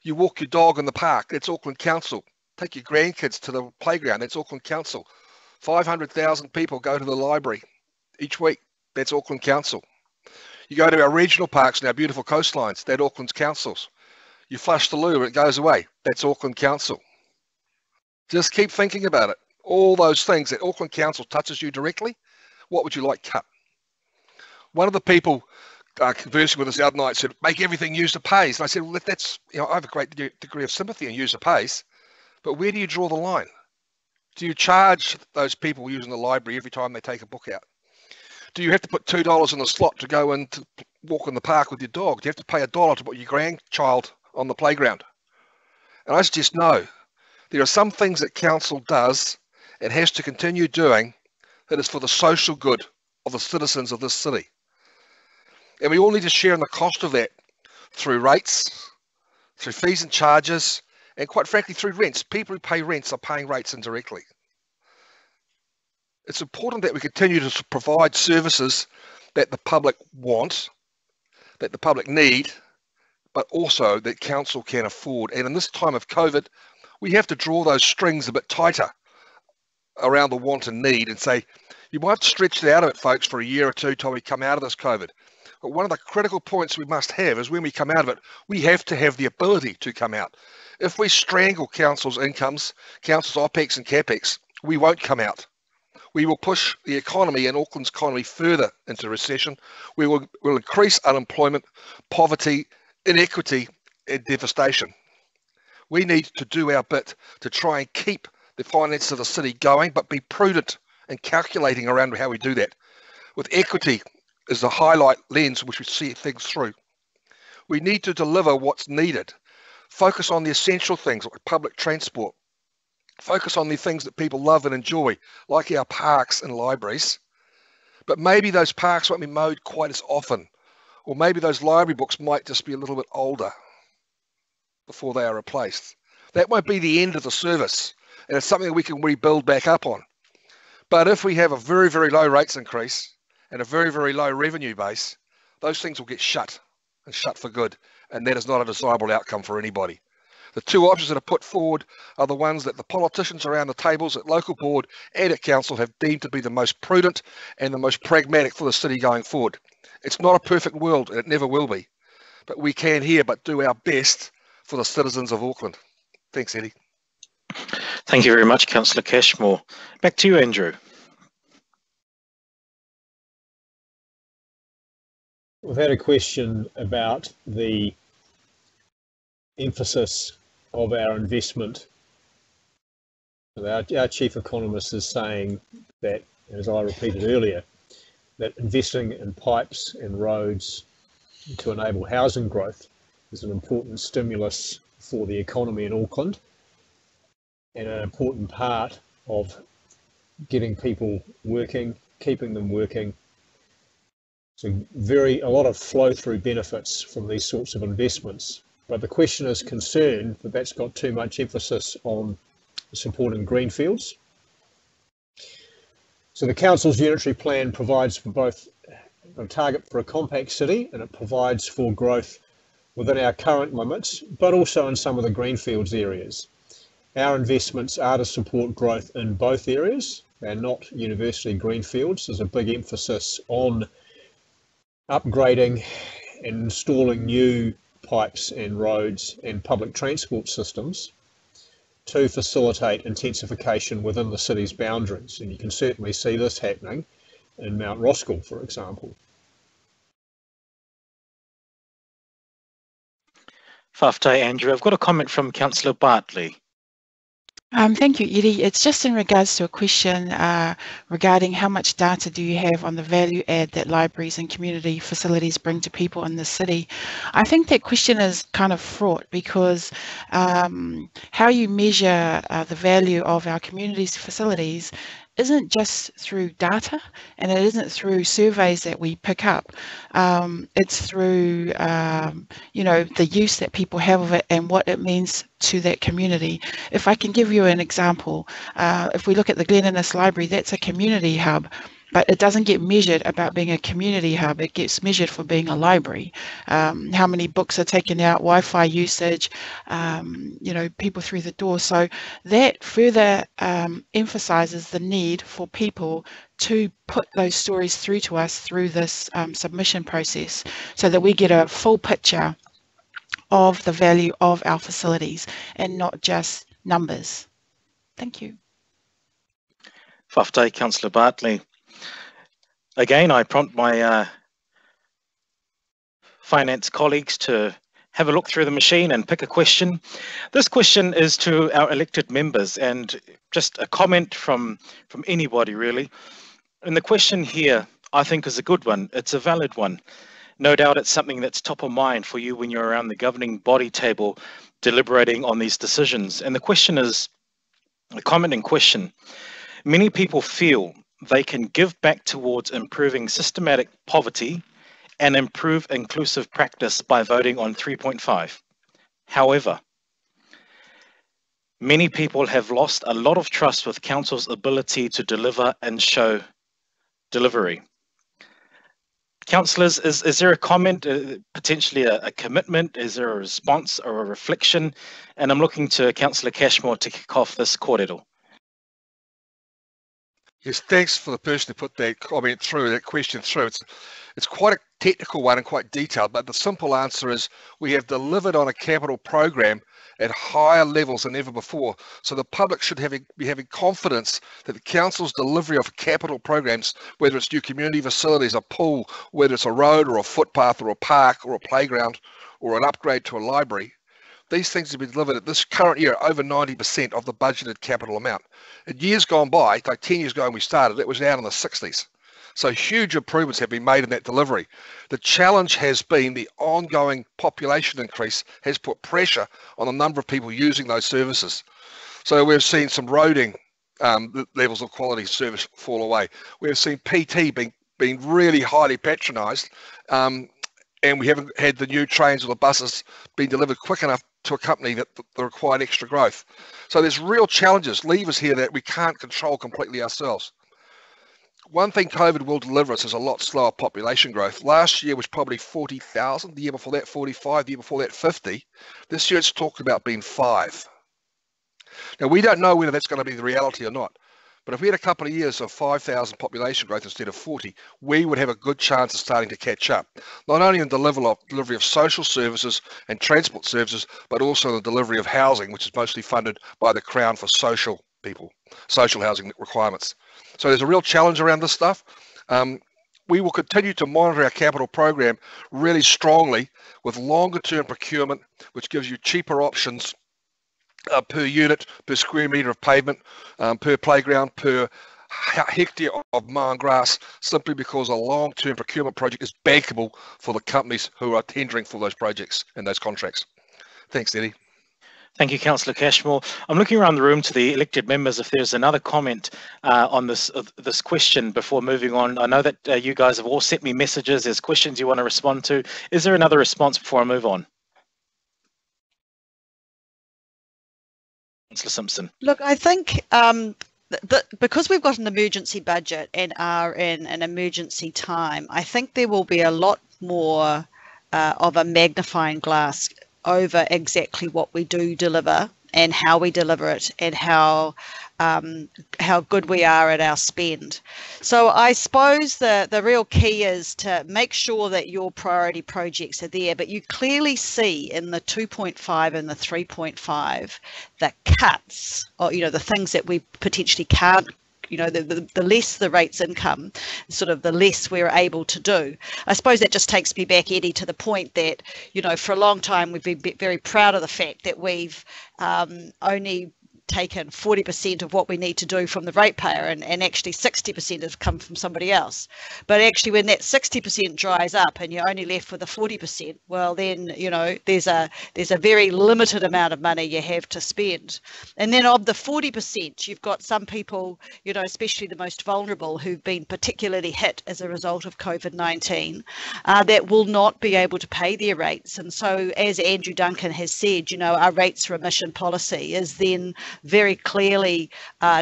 You walk your dog in the park, that's Auckland Council. Take your grandkids to the playground, that's Auckland Council. 500,000 people go to the library each week, that's Auckland Council. You go to our regional parks and our beautiful coastlines, that's Auckland Councils. You flush the loo and it goes away, that's Auckland Council. Just keep thinking about it. All those things that Auckland Council touches you directly, what would you like cut? One of the people conversing with us the other night said, make everything user pays. And I said, well, that's, you know, I have a great degree of sympathy in user pays, but where do you draw the line? Do you charge those people using the library every time they take a book out? Do you have to put $2 in the slot to go and to walk in the park with your dog? Do you have to pay $1 to put your grandchild on the playground? And I suggest no. There are some things that council does and has to continue doing It is for the social good of the citizens of this city. And we all need to share in the cost of that through rates, through fees and charges, and quite frankly, through rents. People who pay rents are paying rates indirectly. It's important that we continue to provide services that the public want, that the public need, but also that council can afford. And in this time of COVID, we have to draw those strings a bit tighter around the want and need and say, you might have to stretch it out of it, folks, for a year or two till we come out of this COVID. But one of the critical points we must have is when we come out of it, we have to have the ability to come out. If we strangle council's incomes, council's OPEX and CAPEX, we won't come out. We will push the economy and Auckland's economy further into recession. We will increase unemployment, poverty, inequity and devastation. We need to do our bit to try and keep the finances of the city going, but be prudent in calculating around how we do that. With equity is the highlight lens which we see things through. We need to deliver what's needed. Focus on the essential things like public transport. Focus on the things that people love and enjoy, like our parks and libraries. But maybe those parks won't be mowed quite as often. Or maybe those library books might just be a little bit older before they are replaced. That won't be the end of the service, and it's something that we can rebuild back up on. But if we have a very, very low rates increase and a very, very low revenue base, those things will get shut and shut for good, and that is not a desirable outcome for anybody. The two options that are put forward are the ones that the politicians around the tables at local board and at council have deemed to be the most prudent and the most pragmatic for the city going forward. It's not a perfect world, and it never will be, but we can here but do our best for the citizens of Auckland. Thanks, Eddie. Thank you very much, Councillor Cashmore. Back to you, Andrew. We've had a question about the emphasis of our investment. Our chief economist is saying that, as I repeated earlier, that investing in pipes and roads to enable housing growth is an important stimulus for the economy in Auckland and an important part of getting people working, keeping them working. So a lot of flow through benefits from these sorts of investments. But the question is concerned that that's got too much emphasis on supporting greenfields. So the council's unitary plan provides for both a target for a compact city, and it provides for growth within our current limits, but also in some of the greenfields areas. Our investments are to support growth in both areas. They're not universally greenfields. There's a big emphasis on upgrading and installing new pipes and roads and public transport systems to facilitate intensification within the city's boundaries. And you can certainly see this happening in Mount Roskill, for example. Whānau, Andrew. I've got a comment from Councillor Bartley. Thank you, Eddie. It's just in regards to a question regarding how much data do you have on the value add that libraries and community facilities bring to people in the city. I think that question is kind of fraught because how you measure the value of our community's facilities isn't just through data, and it isn't through surveys that we pick up. It's through, you know, the use that people have of it and what it means to that community. If I can give you an example, if we look at the Glen Innes Library, that's a community hub, but it doesn't get measured about being a community hub. It gets measured for being a library. How many books are taken out, Wi-Fi usage, you know, people through the door. So that further emphasizes the need for people to put those stories through to us through this submission process so that we get a full picture of the value of our facilities and not just numbers. Thank you. Whānau, Councillor Bartley. Again, I prompt my finance colleagues to have a look through the machine and pick a question. This question is to our elected members, and just a comment from anybody really. And the question here, I think, is a good one. It's a valid one. No doubt it's something that's top of mind for you when you're around the governing body table deliberating on these decisions. And the question is, the comment in question, many people feel they can give back towards improving systematic poverty and improve inclusive practice by voting on 3.5. However, many people have lost a lot of trust with Council's ability to deliver and show delivery. Councillors, is there a comment, potentially a commitment? Is there a response or a reflection? And I'm looking to Councillor Cashmore to kick off this kōrero. Yes, thanks for the person who put that comment through, that question through. It's quite a technical one and quite detailed, but the simple answer is we have delivered on a capital program at higher levels than ever before. So the public should be having confidence that the Council's delivery of capital programs, whether it's new community facilities, a pool, whether it's a road or a footpath or a park or a playground or an upgrade to a library, these things have been delivered at this current year over 90% of the budgeted capital amount. In years gone by, like 10 years ago when we started, it was down in the 60s. So huge improvements have been made in that delivery. The challenge has been the ongoing population increase has put pressure on the number of people using those services. So we've seen some eroding levels of quality service fall away. We've seen PT being really highly patronised, and we haven't had the new trains or the buses being delivered quick enough to accompany the required extra growth. So there's real challenges, levers here that we can't control completely ourselves. One thing COVID will deliver us is a lot slower population growth. Last year was probably 40,000, the year before that 45, the year before that 50. This year it's talked about being 5. Now we don't know whether that's going to be the reality or not, but if we had a couple of years of 5,000 population growth instead of 40, we would have a good chance of starting to catch up, not only in the delivery of social services and transport services, but also the delivery of housing, which is mostly funded by the Crown for social people, social housing requirements. So there's a real challenge around this stuff. We will continue to monitor our capital program really strongly with longer term procurement, which gives you cheaper options per unit, per square metre of pavement, per playground, per hectare of mown grass, simply because a long term procurement project is bankable for the companies who are tendering for those projects and those contracts. Thanks, Eddie. Thank you, Councillor Cashmore. I'm looking around the room to the elected members if there's another comment on this question before moving on. I know that you guys have all sent me messages. There's questions you want to respond to. Is there another response before I move on? Councillor Simpson. Look, I think because we've got an emergency budget and are in an emergency time, I think there will be a lot more of a magnifying glass over exactly what we do deliver and how we deliver it and how good we are at our spend. So I suppose the real key is to make sure that your priority projects are there, but you clearly see in the 2.5 and the 3.5 the cuts, or you know, the things that we potentially can't, you know, the less the rates income, sort of the less we're able to do. I suppose that just takes me back, Eddie, to the point that, you know, for a long time we've been very proud of the fact that we've only taken 40% of what we need to do from the ratepayer, and actually 60% have come from somebody else. But actually when that 60% dries up and you're only left with the 40%, well then, you know, there's a very limited amount of money you have to spend. And then of the 40%, you've got some people, you know, especially the most vulnerable, who've been particularly hit as a result of COVID-19, that will not be able to pay their rates. And so as Andrew Duncan has said, you know, our rates remission policy is then very clearly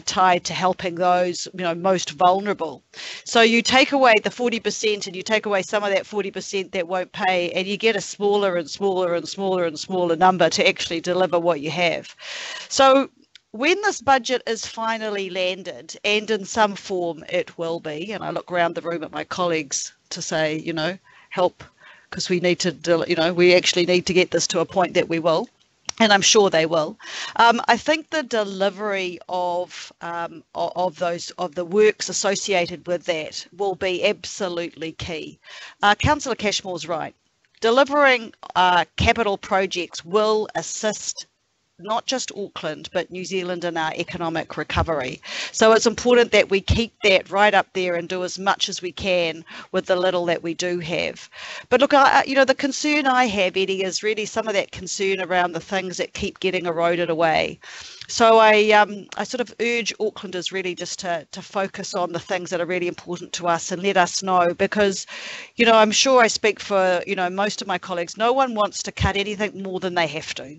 tied to helping those, you know, most vulnerable. So you take away the 40% and you take away some of that 40% that won't pay, and you get a smaller and smaller and smaller and smaller number to actually deliver what you have. So when this budget is finally landed, and in some form it will be, and I look around the room at my colleagues to say, you know, help, because we need to, you know, we actually need to get this to a point that we will. And I'm sure they will. I think the delivery of the works associated with that will be absolutely key. Councillor Cashmore's right. Delivering capital projects will assist not just Auckland, but New Zealand in our economic recovery. So it's important that we keep that right up there and do as much as we can with the little that we do have. But look, the concern I have, Eddie, is really some of that concern around the things that keep getting eroded away. So I sort of urge Aucklanders really just to focus on the things that are really important to us and let us know, because, you know, I'm sure I speak for, you know, most of my colleagues, no one wants to cut anything more than they have to.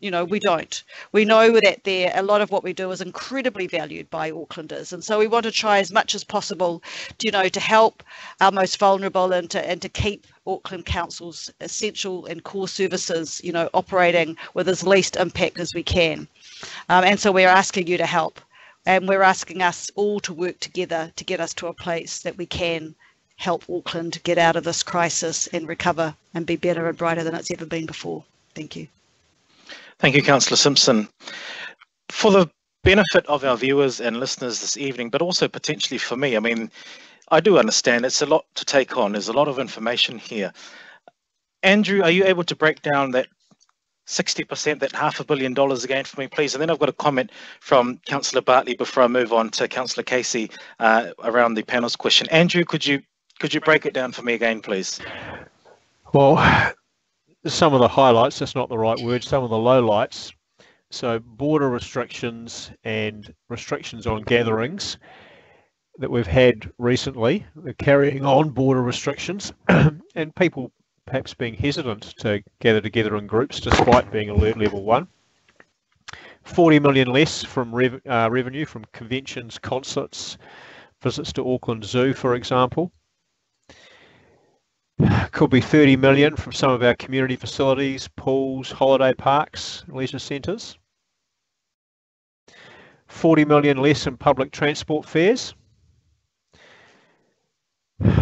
You know, we don't. We know that a lot of what we do is incredibly valued by Aucklanders, and so we want to try as much as possible, to help our most vulnerable and to keep Auckland Council's essential and core services, operating with as least impact as we can. And so we're asking you to help, and we're asking us all to work together to get us to a place that we can help Auckland get out of this crisis and recover and be better and brighter than it's ever been before. Thank you. Thank you, Councillor Simpson. For the benefit of our viewers and listeners this evening, but also potentially for me, I mean, I do understand it's a lot to take on. There's a lot of information here. Andrew, are you able to break down that 60%, that $500 million again for me, please? And then I've got a comment from Councillor Bartley before I move on to Councillor Casey around the panel's question. Andrew, could you break it down for me again, please? Well, some of the highlights, that's not the right word, some of the lowlights. So border restrictions and restrictions on gatherings that we've had recently, they're carrying on border restrictions and people perhaps being hesitant to gather together in groups despite being alert level one. 40 million less from revenue from conventions, concerts, visits to Auckland Zoo, for example. Could be 30 million from some of our community facilities, pools, holiday parks, leisure centres. 40 million less in public transport fares.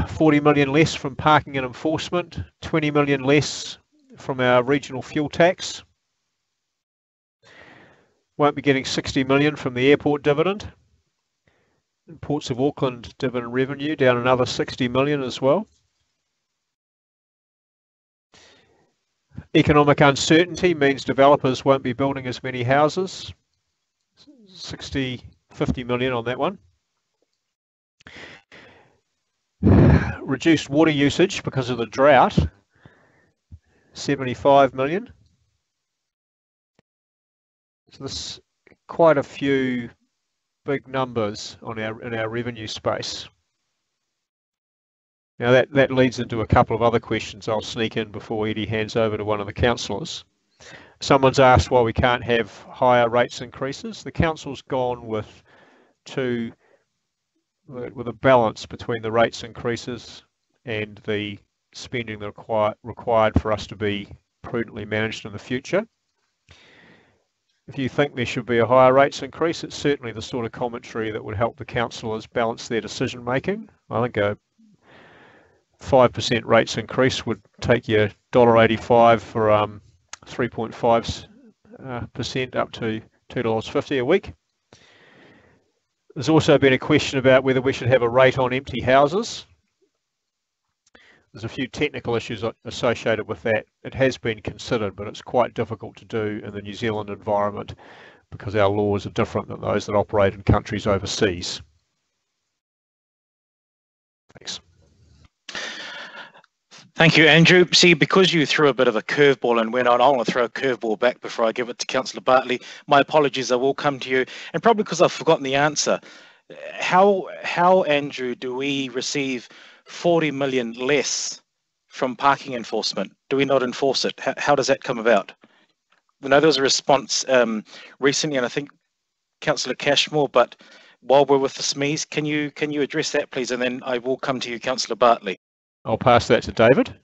40 million less from parking and enforcement. 20 million less from our regional fuel tax. Won't be getting 60 million from the airport dividend. And Ports of Auckland dividend revenue down another 60 million as well. Economic uncertainty means developers won't be building as many houses. 50 million on that one. Reduced water usage because of the drought. 75 million. So there's quite a few big numbers on in our revenue space. Now that leads into a couple of other questions I'll sneak in before Eddie hands over to one of the councillors. Someone's asked why we can't have higher rates increases. The council's gone with a balance between the rates increases and the spending that required for us to be prudently managed in the future. If you think there should be a higher rates increase, it's certainly the sort of commentary that would help the councillors balance their decision making. I think a 5% rates increase would take your $1.85 for 3.5% up to $2.50 a week. There's also been a question about whether we should have a rate on empty houses. There's a few technical issues associated with that. It has been considered, but it's quite difficult to do in the New Zealand environment because our laws are different than those that operate in countries overseas. Thanks. Thank you, Andrew. See, because you threw a bit of a curveball and went on, I want to throw a curveball back before I give it to Councillor Bartley. My apologies, I will come to you. And probably because I've forgotten the answer. How, Andrew, do we receive 40 million less from parking enforcement? Do we not enforce it? How does that come about? I know there was a response recently, and I think Councillor Cashmore, but while we're with the SMEs, can you address that, please? And then I will come to you, Councillor Bartley. I'll pass that to David.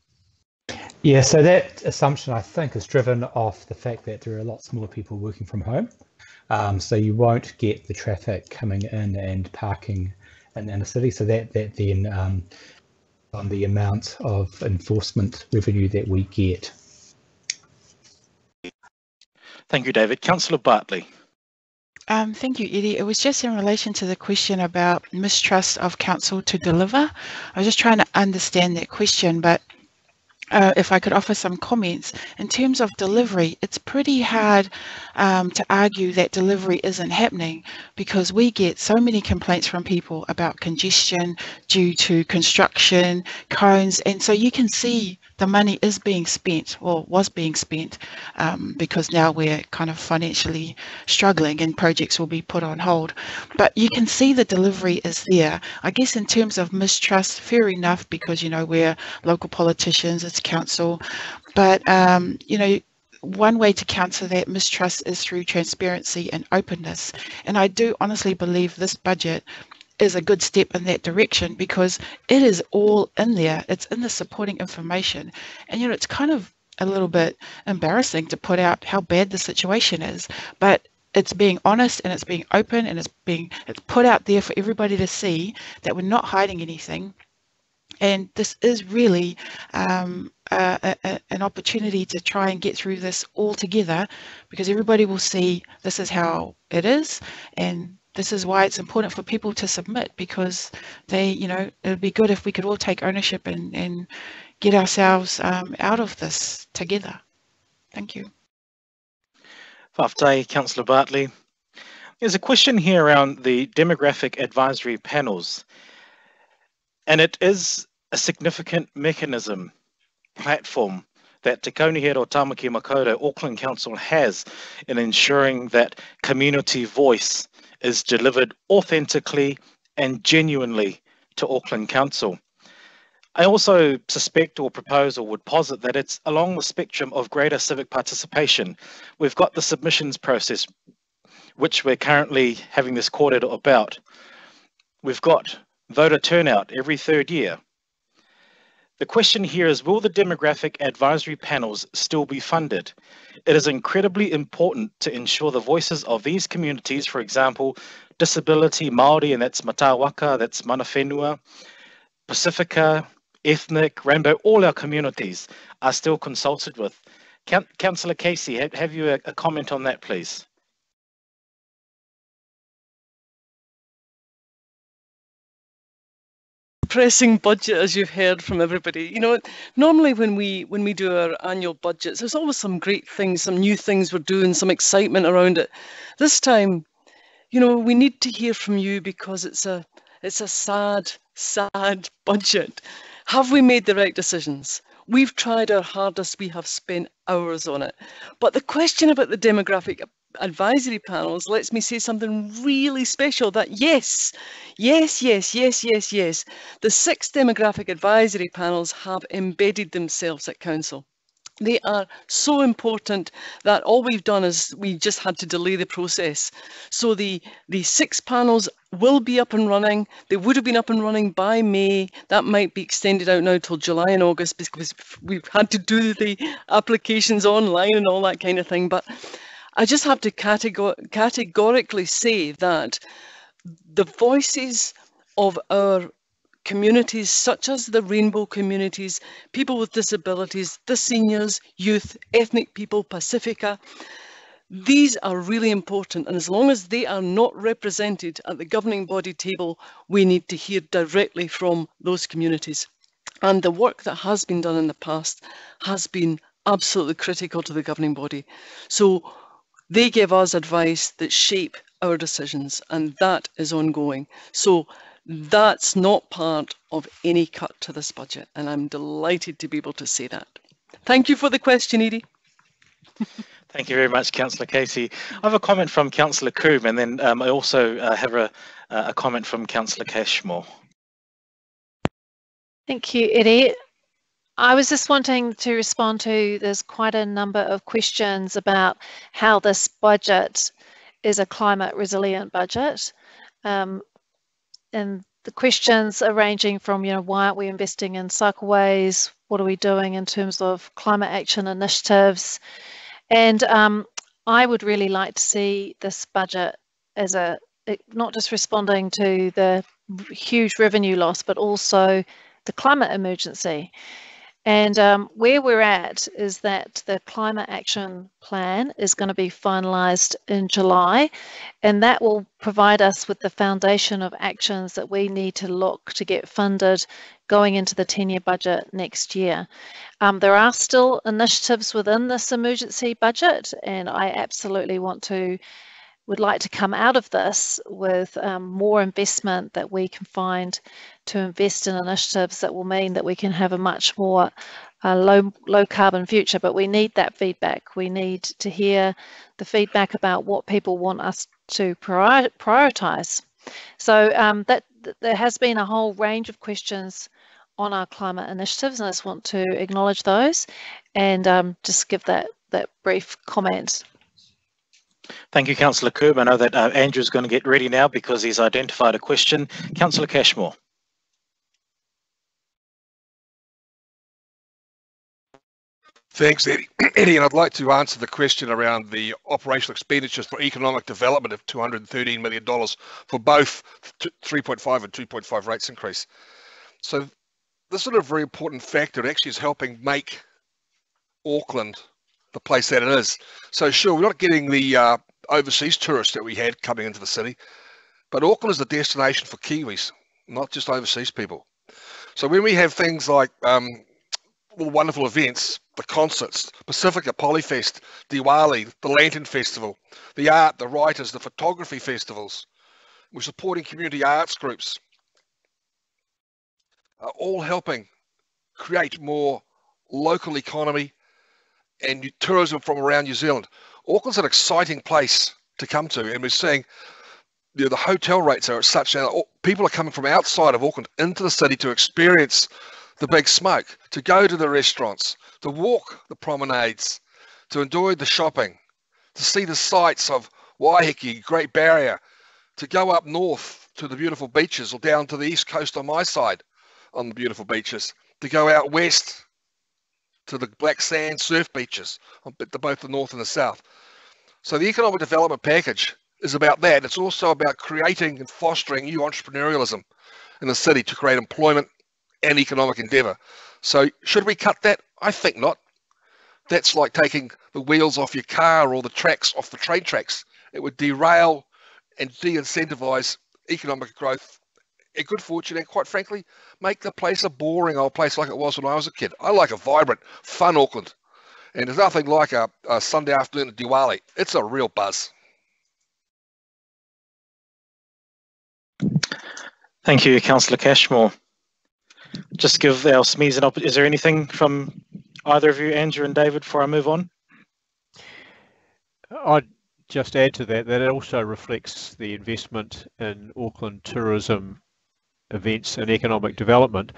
Yeah, so that assumption, I think, is driven off the fact that there are a lot smaller people working from home. So you won't get the traffic coming in and parking in the city. So that then on the amount of enforcement revenue that we get. Thank you, David. Councillor Bartley. Thank you, Eddie. It was just in relation to the question about mistrust of council to deliver. I was just trying to understand that question, but if I could offer some comments. In terms of delivery, it's pretty hard to argue that delivery isn't happening, because we get so many complaints from people about congestion due to construction, cones, and so you can see the money is being spent, or was being spent, because now we're kind of financially struggling and projects will be put on hold. But you can see the delivery is there. I guess in terms of mistrust, fair enough, because, you know, we're local politicians, it's council, but you know, one way to counter that mistrust is through transparency and openness, and I do honestly believe this budget is a good step in that direction, because it is all in there, it's in the supporting information. And you know, it's kind of a little bit embarrassing to put out how bad the situation is, but it's being honest and it's being open, and it's put out there for everybody to see that we're not hiding anything. And this is really an opportunity to try and get through this all together, because everybody will see this is how it is, and this is why it's important for people to submit, because they, you know, it'd be good if we could all take ownership and get ourselves out of this together. Thank you. Whānau, Councillor Bartley. There's a question here around the demographic advisory panels. And it is a significant mechanism, platform, that Te Kaunihero Tāmaki Makaurau Auckland Council has in ensuring that community voice is delivered authentically and genuinely to Auckland Council. I also suspect, or propose, or would posit that it's along the spectrum of greater civic participation. We've got the submissions process, which we're currently having this corridor about. We've got voter turnout every third year. The question here is, will the demographic advisory panels still be funded? It is incredibly important to ensure the voices of these communities, for example, disability, Māori, and that's Matawaka, that's Mana Whenua, Pasifika, ethnic, Rainbow, all our communities are still consulted with. Councillor Casey, have you a comment on that, please? Pressing budget, as you've heard from everybody. You know, normally when we do our annual budgets, there's always some great things, some new things we're doing, some excitement around it. This time, you know, we need to hear from you, because it's a sad budget. Have we made the right decisions? We've tried our hardest, we have spent hours on it. But the question about the demographic advisory panels lets me say something really special, that yes, the 6 demographic advisory panels have embedded themselves at council. They are so important that all we've done is we just had to delay the process. So the 6 panels will be up and running. They would have been up and running by May. That might be extended out now till July and August, because we've had to do the applications online and all that kind of thing. But I just have to categorically say that the voices of our communities, such as the Rainbow communities, people with disabilities, the seniors, youth, ethnic people, Pasifika, these are really important. And as long as they are not represented at the governing body table, we need to hear directly from those communities. And the work that has been done in the past has been absolutely critical to the governing body. So they give us advice that shape our decisions, and that is ongoing. So that's not part of any cut to this budget, and I'm delighted to be able to say that. Thank you for the question, Edie. Thank you very much, Councillor Casey. I have a comment from Councillor Coombe, and then I also have a comment from Councillor Cashmore. Thank you, Eddie. I was just wanting to respond to, there's quite a number of questions about how this budget is a climate resilient budget. And the questions are ranging from, you know, why aren't we investing in cycleways? What are we doing in terms of climate action initiatives? And I would really like to see this budget as not just responding to the huge revenue loss, but also the climate emergency. And where we're at is that the climate action plan is going to be finalised in July, and that will provide us with the foundation of actions that we need to look to get funded going into the 10-year budget next year. There are still initiatives within this emergency budget, and I absolutely would like to come out of this with more investment that we can find to invest in initiatives that will mean that we can have a much more low carbon future. But we need that feedback. We need to hear the feedback about what people want us to prioritise. So there has been a whole range of questions on our climate initiatives, and I just want to acknowledge those and just give that brief comment. Thank you, Councillor Coombe. I know that Andrew's going to get ready now because he's identified a question. Councillor Cashmore. Thanks, Eddie, and I'd like to answer the question around the operational expenditures for economic development of $213 million for both 3.5 and 2.5 rates increase. So this sort of very important factor actually is helping make Auckland the place that it is. So sure, we're not getting the overseas tourists that we had coming into the city, but Auckland is the destination for Kiwis, not just overseas people. So when we have things like all the wonderful events, the concerts, Pacifica, Polyfest, Diwali, the Lantern Festival, the art, the writers, the photography festivals, we're supporting community arts groups, are all helping create more local economy and tourism from around New Zealand. Auckland's an exciting place to come to, and we're seeing, you know, the hotel rates are at such, people are coming from outside of Auckland into the city to experience the big smoke, to go to the restaurants, to walk the promenades, to enjoy the shopping, to see the sights of Waiheke, Great Barrier, to go up north to the beautiful beaches, or down to the east coast on my side on the beautiful beaches, to go out west to the black sand surf beaches on both the north and the south. So the economic development package is about that. It's also about creating and fostering new entrepreneurialism in the city to create employment and economic endeavour. So should we cut that? I think not. That's like taking the wheels off your car or the tracks off the train tracks. It would derail and de-incentivise economic growth and good fortune, and quite frankly, make the place a boring old place like it was when I was a kid. I like a vibrant, fun Auckland, and there's nothing like a Sunday afternoon at Diwali. It's a real buzz. Thank you, Councillor Cashmore. Just give our SMEs an opportunity. Is there anything from either of you, Andrew and David, before I move on? I'd just add to that it also reflects the investment in Auckland tourism, events and economic development,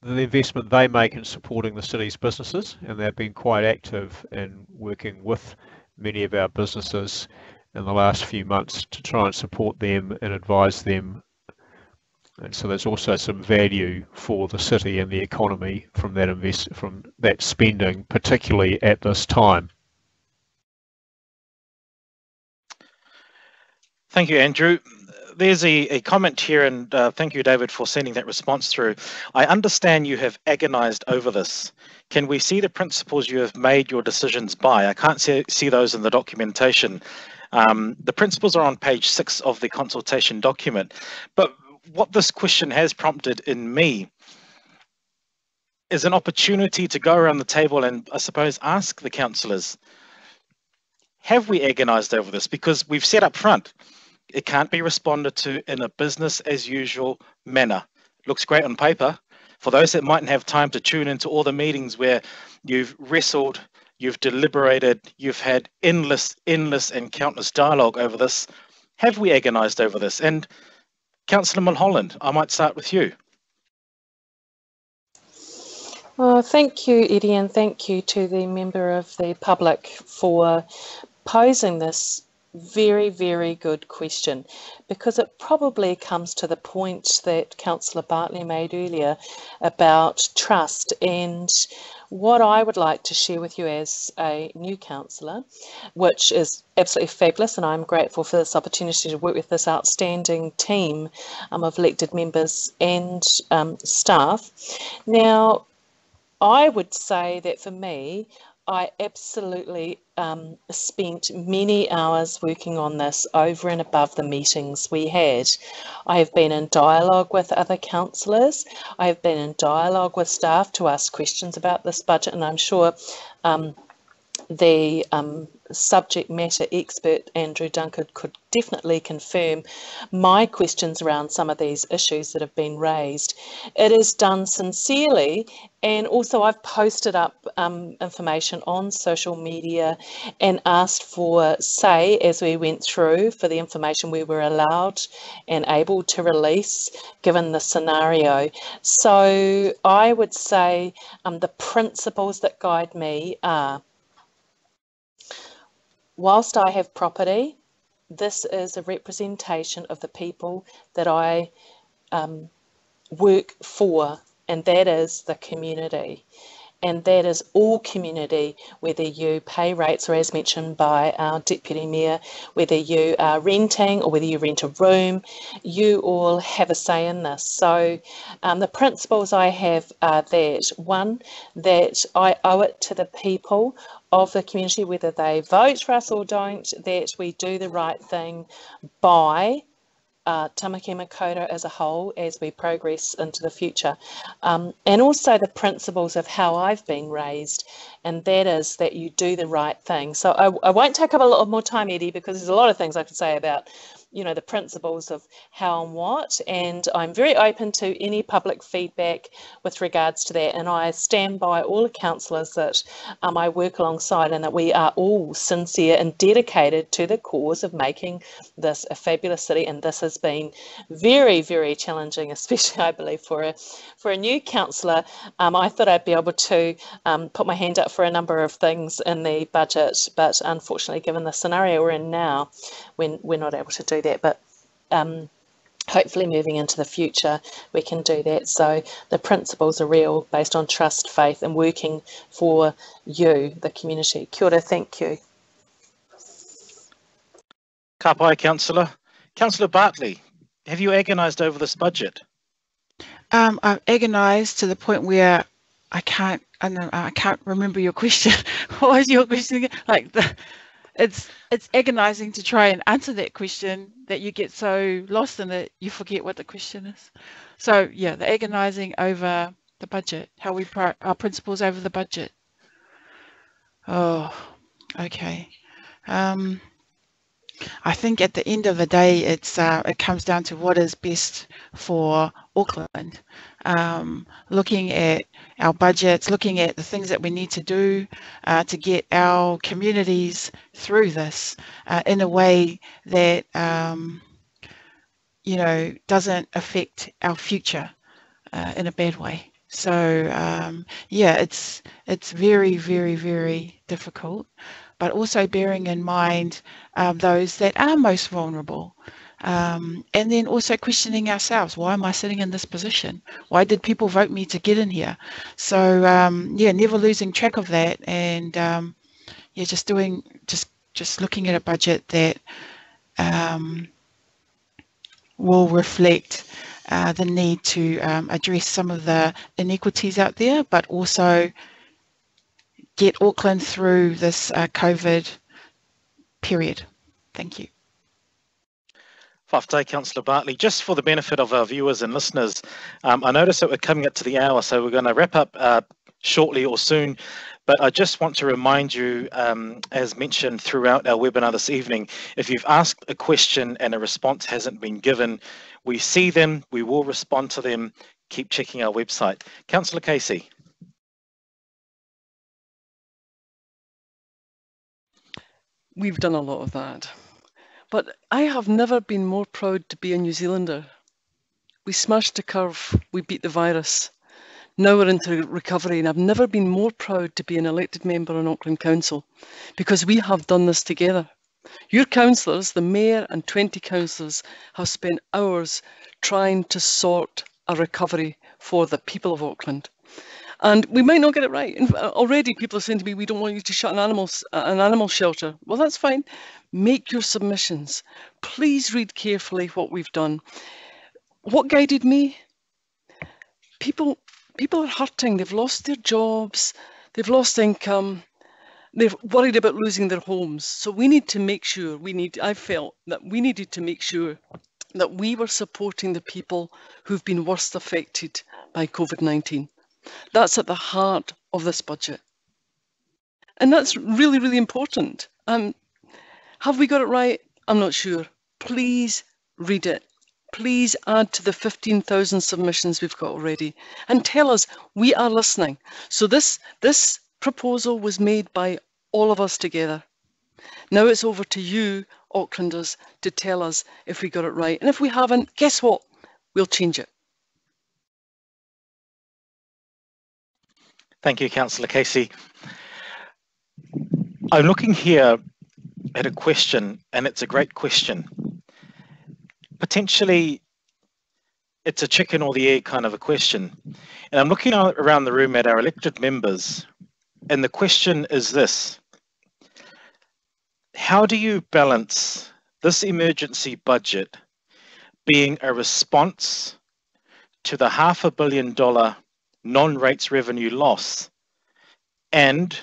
the investment they make in supporting the city's businesses, and they've been quite active in working with many of our businesses in the last few months to try and support them and advise them. And so there's also some value for the city and the economy from that spending, particularly at this time. Thank you, Andrew. There's a comment here, and thank you, David, for sending that response through. I understand you have agonised over this. Can we see the principles you have made your decisions by? I can't see those in the documentation. The principles are on page 6 of the consultation document. But what this question has prompted in me is an opportunity to go around the table and, I suppose, ask the councillors, have we agonised over this? Because we've said up front, it can't be responded to in a business as usual manner. It looks great on paper. For those that mightn't have time to tune into all the meetings where you've wrestled, you've deliberated, you've had endless and countless dialogue over this, have we agonised over this? And Councillor Mulholland, I might start with you. Well, thank you, Eddie, and thank you to the member of the public for posing this very, very good question, because it probably comes to the point that Councillor Bartley made earlier about trust and what I would like to share with you as a new councillor, which is absolutely fabulous, and I'm grateful for this opportunity to work with this outstanding team of elected members and staff. Now, I would say that for me, I absolutely spent many hours working on this over and above the meetings we had. I have been in dialogue with other councillors. I have been in dialogue with staff to ask questions about this budget, and I'm sure the subject matter expert Andrew Duncan could definitely confirm my questions around some of these issues that have been raised. It is done sincerely, and also I've posted up information on social media and asked for say as we went through for the information we were allowed and able to release given the scenario. So I would say the principles that guide me are: whilst I have property, this is a representation of the people that I work for, and that is the community. And that is all community, whether you pay rates, or as mentioned by our Deputy Mayor, whether you are renting or whether you rent a room, you all have a say in this. So the principles I have are that, one, that I owe it to the people of the community, whether they vote for us or don't, that we do the right thing by Tāmaki Makaurau as a whole as we progress into the future, and also the principles of how I've been raised, and that is that you do the right thing. So I won't take up a lot more time, Eddie, because there's a lot of things I could say about, you know, the principles of how and what, and I'm very open to any public feedback with regards to that, and I stand by all the councillors that I work alongside, and that we are all sincere and dedicated to the cause of making this a fabulous city. And this has been very, very challenging, especially I believe for a new councillor. I thought I'd be able to put my hand up for a number of things in the budget, but unfortunately given the scenario we're in now, when we're not able to do that, but hopefully moving into the future we can do that. So the principles are real, based on trust, faith, and working for you, the community. Kia ora, thank you. Ka pai, Councillor. Councillor Bartley, have you agonised over this budget? I've agonised to the point where I can't remember your question. What was your question again? Like the It's agonizing to try and answer that question, that you get so lost in it, you forget what the question is. So yeah, the agonizing over the budget, how we our principles over the budget. Oh, okay. I think at the end of the day, it's it comes down to what is best for Auckland. Looking at our budgets, looking at the things that we need to do to get our communities through this in a way that you know, doesn't affect our future in a bad way. So yeah, it's very, very, very difficult. But also bearing in mind those that are most vulnerable, and then also questioning ourselves, why am I sitting in this position? Why did people vote me to get in here? So yeah, never losing track of that, and yeah, just looking at a budget that will reflect the need to address some of the inequities out there, but also get Auckland through this COVID period. Thank you. Whānau, Councillor Bartley. Just for the benefit of our viewers and listeners, I noticed that we're coming up to the hour, so we're going to wrap up shortly or soon. But I just want to remind you, as mentioned throughout our webinar this evening, if you've asked a question and a response hasn't been given, we see them, we will respond to them. Keep checking our website. Councillor Casey. We've done a lot of that, but I have never been more proud to be a New Zealander. We smashed the curve, we beat the virus. Now we're into recovery, and I've never been more proud to be an elected member in Auckland Council, because we have done this together. Your councillors, the Mayor and 20 councillors, have spent hours trying to sort a recovery for the people of Auckland. And we might not get it right. And already people are saying to me, we don't want you to shut an animal shelter. Well, that's fine. Make your submissions. Please read carefully what we've done. What guided me? People are hurting. They've lost their jobs. They've lost income. They're worried about losing their homes. So we need to make sure I felt that we needed to make sure that we were supporting the people who've been worst affected by COVID-19. That's at the heart of this budget. And that's really, really important. Have we got it right? I'm not sure. Please read it. Please add to the 15,000 submissions we've got already and tell us we are listening. So this proposal was made by all of us together. Now it's over to you, Aucklanders, to tell us if we got it right. And if we haven't, guess what? We'll change it. Thank you, Councillor Casey. I'm looking here at a question, and it's a great question. Potentially, it's a chicken or the egg kind of a question. And I'm looking around the room at our elected members, and the question is this. How do you balance this emergency budget being a response to the $500 million non-rates revenue loss and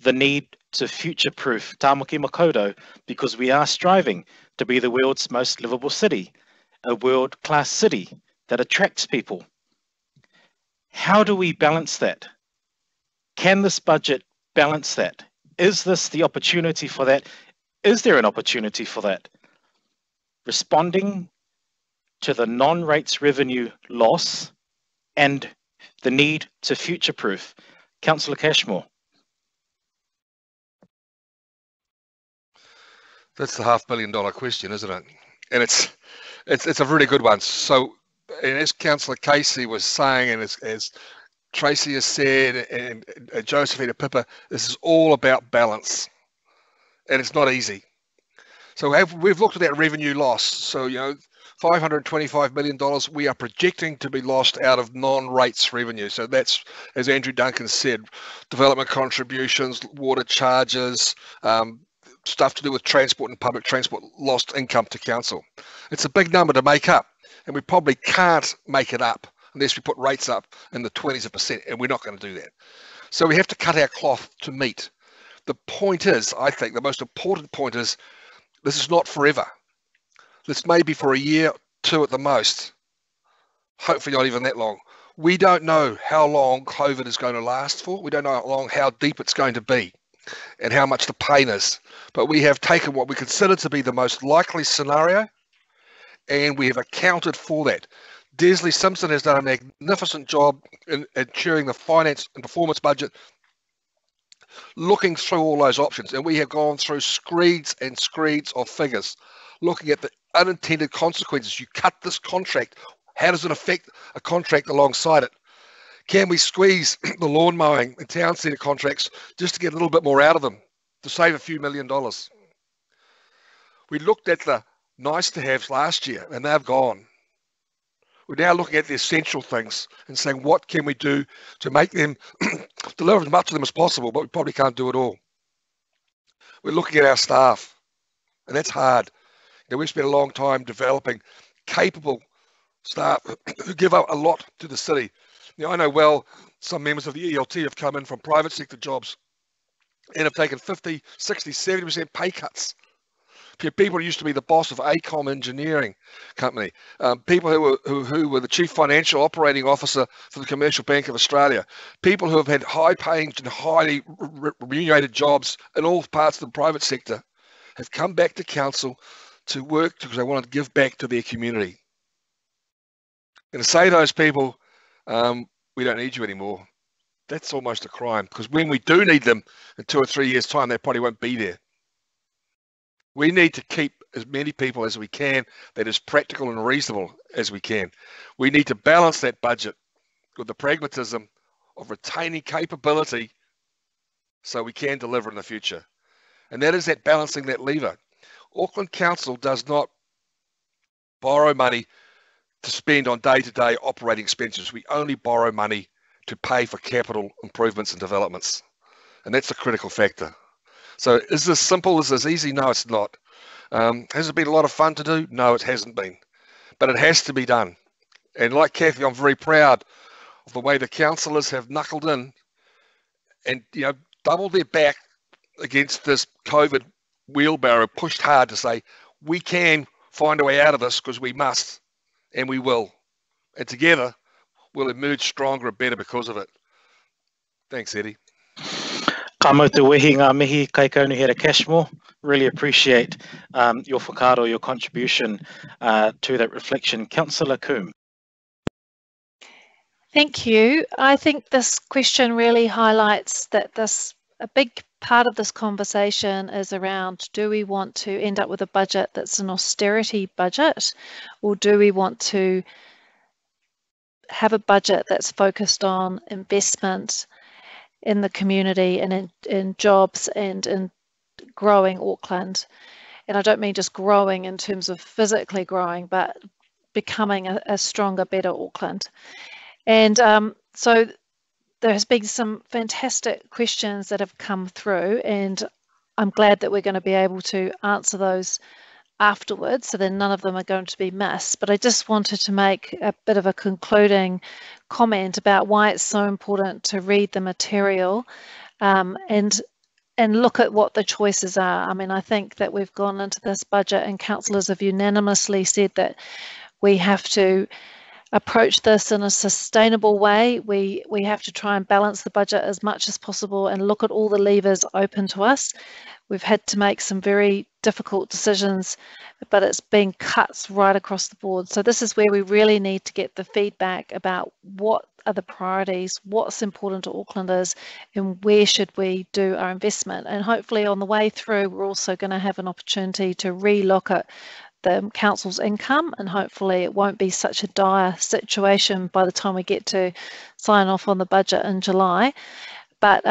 the need to future-proof Tāmaki Makaurau, because we are striving to be the world's most livable city, a world-class city that attracts people? How do we balance that? Can this budget balance that? Is this the opportunity for that? Is there an opportunity for that? Responding to the non-rates revenue loss and the need to future-proof. Councillor Cashmore. That's the $500 million question, isn't it? And it's a really good one. So, and as Councillor Casey was saying, and as Tracy has said, and Josephine and Pippa, this is all about balance, and it's not easy. So we've looked at that revenue loss. So, you know, $525 million we are projecting to be lost out of non-rates revenue. So that's, as Andrew Duncan said, development contributions, water charges, stuff to do with transport and public transport, lost income to council. It's a big number to make up, and we probably can't make it up unless we put rates up in the 20s%, and we're not going to do that. So we have to cut our cloth to meet. The point is, I think the most important point is, this is not forever. This may be for a year, two at the most, hopefully not even that long. We don't know how long COVID is going to last for. We don't know how long, how deep it's going to be and how much the pain is. But we have taken what we consider to be the most likely scenario, and we have accounted for that. Desley Simpson has done a magnificent job in chairing the finance and performance budget, looking through all those options. And we have gone through screeds and screeds of figures, looking at the unintended consequences. You cut this contract, how does it affect a contract alongside it? Can we squeeze the lawn mowing and town centre contracts just to get a little bit more out of them, to save a few $1 million? We looked at the nice to haves last year, and they've gone. We're now looking at the essential things and saying, what can we do to make them deliver as much of them as possible? But we probably can't do it all. We're looking at our staff, and that's hard. Now, we've spent a long time developing capable staff who give up a lot to the city. Now, I know well some members of the ELT have come in from private sector jobs and have taken 50, 60, 70% pay cuts. People who used to be the boss of ACOM Engineering Company, people who were the Chief Financial Operating Officer for the Commercial Bank of Australia, people who have had high-paying and highly remunerated jobs in all parts of the private sector have come back to council to work because they wanted to give back to their community. And to say to those people, we don't need you anymore, that's almost a crime, because when we do need them in 2 or 3 years' time, they probably won't be there. We need to keep as many people as we can that is practical and reasonable as we can. We need to balance that budget with the pragmatism of retaining capability so we can deliver in the future. And that is that balancing that lever. Auckland Council does not borrow money to spend on day-to-day operating expenses. We only borrow money to pay for capital improvements and developments. And that's a critical factor. So is this simple? Is this easy? No, it's not. Has it been a lot of fun to do? No, it hasn't been. But it has to be done. And like Kathy, I'm very proud of the way the councillors have knuckled in and, you know, doubled their back against this COVID wheelbarrow, pushed hard to say, we can find a way out of this because we must and we will. And together, we'll emerge stronger and better because of it. Thanks, Eddie. Ka moutou wehi ngā mihi, kai kaunu here Cashmore. Really appreciate your whakaaro, your contribution to that reflection. Councillor Coombe. Thank you. I think this question really highlights that a big part of this conversation is around, do we want to end up with a budget that's an austerity budget, or do we want to have a budget that's focused on investment in the community and in jobs and in growing Auckland? And I don't mean just growing in terms of physically growing, but becoming a stronger, better Auckland. And so there has been some fantastic questions that have come through, and I'm glad that we're going to be able to answer those afterwards, so then none of them are going to be missed. But I just wanted to make a bit of a concluding comment about why it's so important to read the material and look at what the choices are. I mean, I think that we've gone into this budget and councillors have unanimously said that we have to approach this in a sustainable way. We have to try and balance the budget as much as possible and look at all the levers open to us. We've had to make some very difficult decisions, but it's been cuts right across the board. So this is where we really need to get the feedback about what are the priorities, what's important to Aucklanders, and where should we do our investment. And hopefully on the way through, we're also going to have an opportunity to re-look at the council's income, and hopefully it won't be such a dire situation by the time we get to sign off on the budget in July. But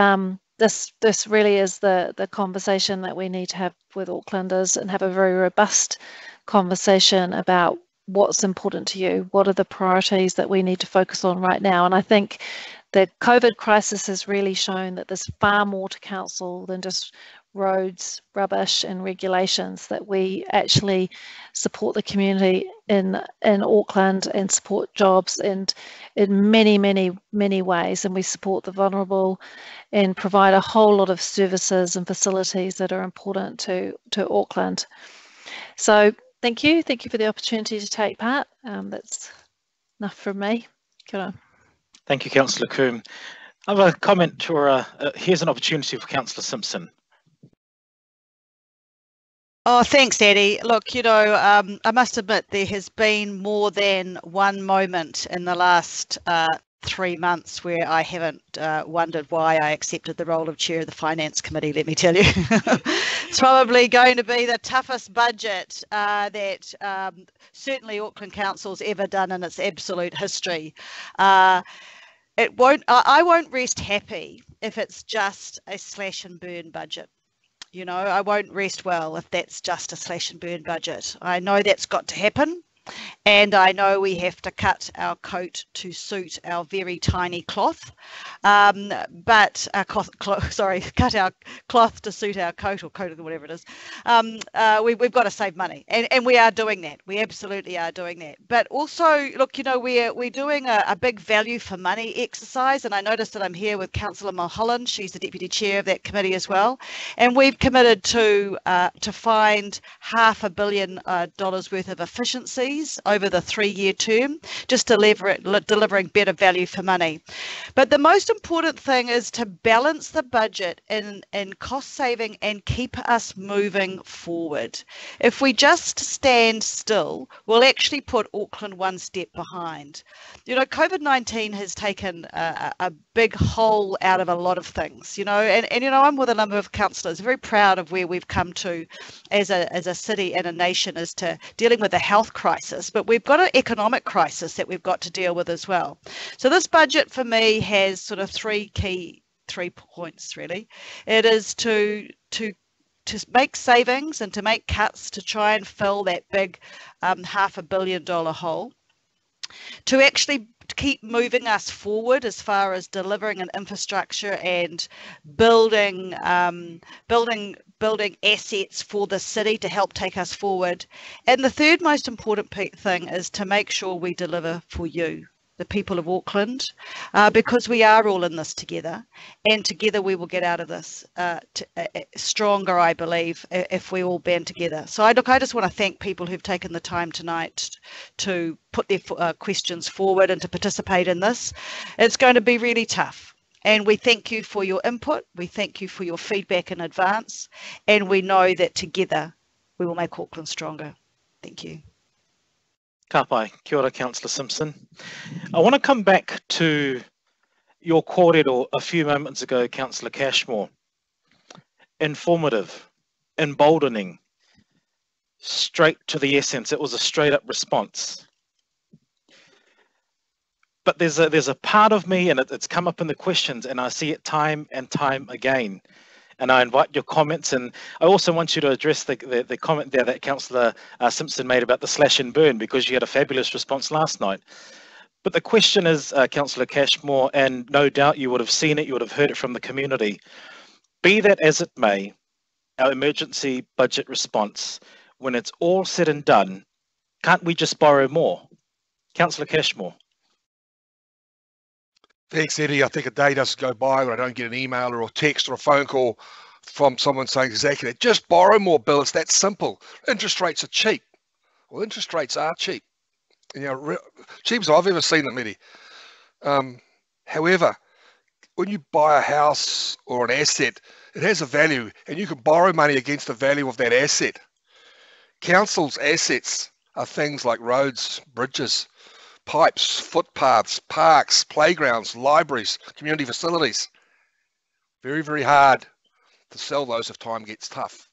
this really is the conversation that we need to have with Aucklanders, and have a very robust conversation about what's important to you, what are the priorities that we need to focus on right now. And I think the COVID crisis has really shown that there's far more to council than just roads, rubbish and regulations, that we actually support the community in Auckland and support jobs and in many ways, and we support the vulnerable and provide a whole lot of services and facilities that are important to Auckland. So thank you for the opportunity to take part. That's enough from me. Kia ora. Thank you, Councillor Coombe. I have a comment or here's an opportunity for Councillor Simpson. Oh, thanks, Eddie. Look, you know, I must admit there has been more than one moment in the last 3 months where I haven't wondered why I accepted the role of chair of the Finance Committee, let me tell you. It's probably going to be the toughest budget that certainly Auckland Council's ever done in its absolute history. I won't rest happy if it's just a slash and burn budget. You know, I won't rest well if that's just a slash and burn budget. I know that's got to happen, and I know we have to cut our coat to suit our very tiny cloth, cut our cloth to suit our coat, or coat, or whatever it is. We've got to save money, and we are doing that. We absolutely are doing that. But also, look, you know, we're doing a big value for money exercise, and I noticed that I'm here with Councillor Mulholland. She's the deputy chair of that committee as well, and we've committed to find $500 million worth of efficiencies over the 3-year term, just delivering better value for money. But the most important thing is to balance the budget in cost saving and keep us moving forward. If we just stand still, we'll actually put Auckland one step behind. You know, COVID-19 has taken a big hole out of a lot of things, you know, and you know, I'm with a number of councillors, very proud of where we've come to as a city and a nation as to dealing with the health crisis. But we've got an economic crisis that we've got to deal with as well. So this budget for me has sort of three points really. It is to make savings and to make cuts to try and fill that big $500 million hole, to actually keep moving us forward as far as delivering an infrastructure and building building assets for the city to help take us forward. And the third most important thing is to make sure we deliver for you, the people of Auckland, because we are all in this together, and together we will get out of this stronger, I believe, if we all band together. So I just want to thank people who've taken the time tonight to put their questions forward and to participate in this. It's going to be really tough, and we thank you for your input, we thank you for your feedback in advance, and we know that together we will make Auckland stronger. Thank you. Ka pai. Kia ora, Councillor Simpson. I want to come back to your kōrero a few moments ago, Councillor Cashmore. Informative, emboldening, straight to the essence. It was a straight up response. But there's a part of me, and it's come up in the questions, and I see it time and time again. And I invite your comments, and I also want you to address the comment there that Councillor Simpson made about the slash and burn, because you had a fabulous response last night. But the question is, Councillor Cashmore, and no doubt you would have seen it, you would have heard it from the community. Be that as it may, our emergency budget response, when it's all said and done, can't we just borrow more? Councillor Cashmore. Thanks, Eddie. I think a day doesn't go by when I don't get an email or a text or a phone call from someone saying exactly that. Just borrow more, Bill. It's that simple. Interest rates are cheap. Well, interest rates are cheap. You know, cheapest I've ever seen it, Eddie. However, when you buy a house or an asset, it has a value, and you can borrow money against the value of that asset. Council's assets are things like roads, bridges, pipes, footpaths, parks, playgrounds, libraries, community facilities. Very, very hard to sell those if time gets tough.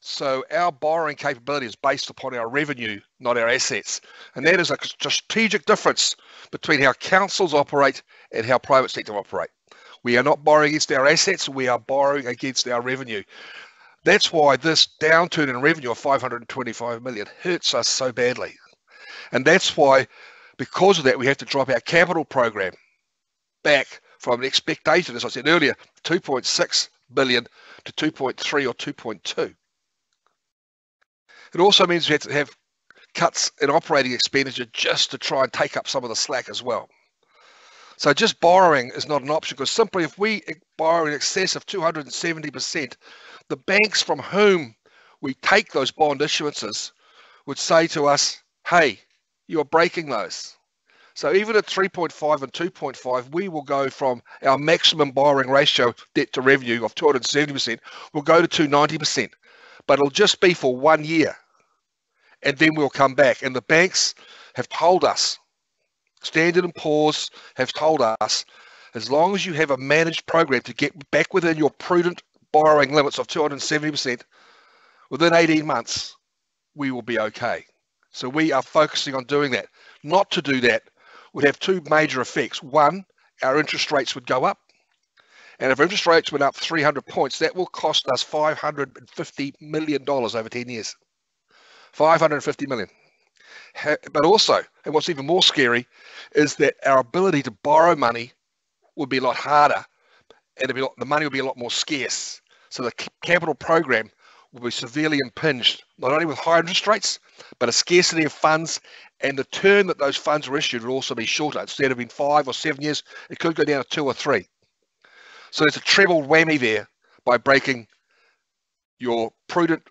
So our borrowing capability is based upon our revenue, not our assets. And that is a strategic difference between how councils operate and how private sector operate. We are not borrowing against our assets, we are borrowing against our revenue. That's why this downturn in revenue of 525 million hurts us so badly. And that's why, because of that, we have to drop our capital program back from an expectation, as I said earlier, 2.6 billion to 2.3 or 2.2. It also means we have to have cuts in operating expenditure just to try and take up some of the slack as well. So just borrowing is not an option, because simply if we borrow in excess of 270%, the banks from whom we take those bond issuances would say to us, hey, you're breaking those. So even at 3.5 and 2.5, we will go from our maximum borrowing ratio, debt to revenue, of 270%, we'll go to 290%, but it'll just be for 1 year, and then we'll come back. And the banks have told us, Standard & Poor's have told us, as long as you have a managed program to get back within your prudent borrowing limits of 270%, within 18 months, we will be okay. So we are focusing on doing that. Not to do that would have two major effects. One, our interest rates would go up. And if interest rates went up 300 points, that will cost us $550 million over 10 years. $550 million. But also, and what's even more scary, is that our ability to borrow money would be a lot harder, and it'd be the money would be a lot more scarce. So the capital program will be severely impinged, not only with high interest rates, but a scarcity of funds, and the term that those funds were issued will also be shorter. Instead of being 5 or 7 years, it could go down to 2 or 3. So there's a treble whammy there by breaking your prudent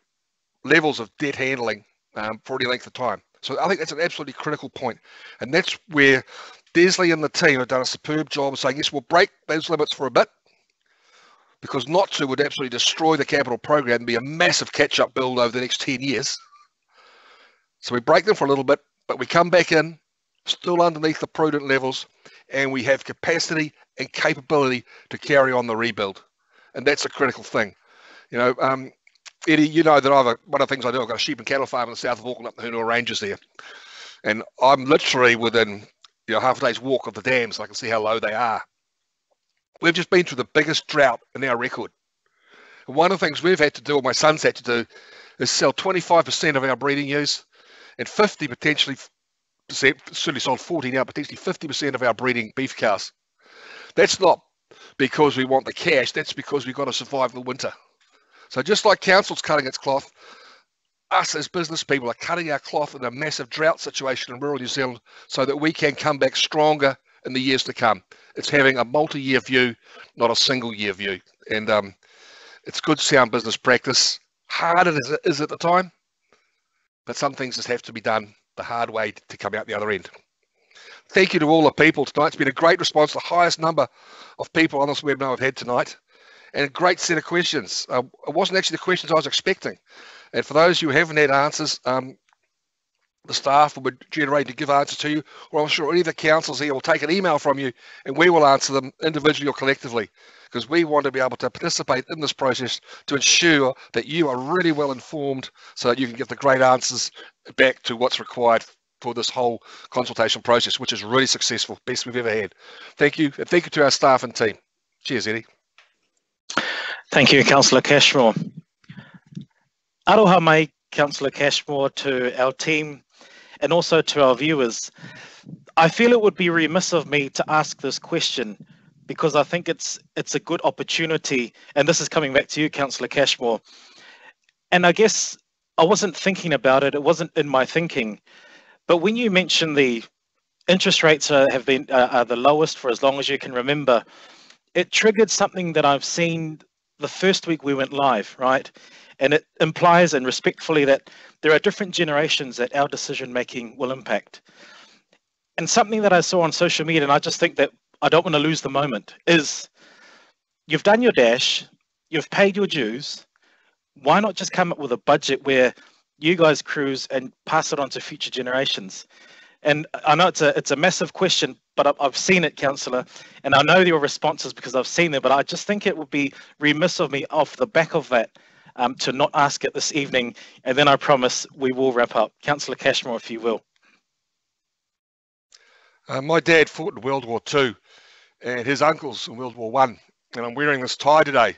levels of debt handling for any length of time. So I think that's an absolutely critical point. And that's where Desley and the team have done a superb job of saying, yes, we'll break those limits for a bit, because not to would absolutely destroy the capital program and be a massive catch-up build over the next 10 years. So we break them for a little bit, but we come back in, still underneath the prudent levels, and we have capacity and capability to carry on the rebuild. And that's a critical thing. You know, Eddie, you know that one of the things I do, I've got a sheep and cattle farm in the south of Auckland up in the Hunua Ranges there. And I'm literally within, you know, half a day's walk of the dams, and I can see how low they are. We've just been through the biggest drought in our record. And one of the things we've had to do, or my son's had to do, is sell 25% of our breeding ewes, and 50 potentially certainly sold 40 now, potentially 50% of our breeding beef cows. That's not because we want the cash, that's because we've got to survive the winter. So just like council's cutting its cloth, us as business people are cutting our cloth in a massive drought situation in rural New Zealand so that we can come back stronger in the years to come. It's having a multi-year view, not a single year view. And it's good sound business practice. Hard as it is at the time, but some things just have to be done the hard way to come out the other end. Thank you to all the people tonight. It's been a great response, the highest number of people on this webinar I've had tonight, and a great set of questions. It wasn't actually the questions I was expecting. And for those who haven't had answers, the staff will be generated to give answers to you, or I'm sure any of the councils here will take an email from you and we will answer them individually or collectively, because we want to be able to participate in this process to ensure that you are really well informed so that you can get the great answers back to what's required for this whole consultation process, which is really successful, best we've ever had. Thank you, and thank you to our staff and team. Cheers, Eddie. Thank you, Councillor Cashmore. Aroha mai, Councillor Cashmore, to our team and also to our viewers. I feel it would be remiss of me to ask this question because I think it's a good opportunity, and this is coming back to you, Councillor Cashmore. And I guess I wasn't thinking about it, it wasn't in my thinking, but when you mentioned the interest rates have been the lowest for as long as you can remember, it triggered something that I've seen the first week we went live, right? And it implies, and respectfully, that there are different generations that our decision-making will impact. And something that I saw on social media, and I just think that I don't want to lose the moment, is you've done your dash, you've paid your dues, why not just come up with a budget where you guys cruise and pass it on to future generations? And I know it's a massive question, but I've seen it, Councillor, and I know your responses because I've seen them, but I just think it would be remiss of me off the back of that to not ask it this evening, and then I promise we will wrap up. Councillor Cashmore, if you will. My dad fought in World War II, and his uncles in World War I, and I'm wearing this tie today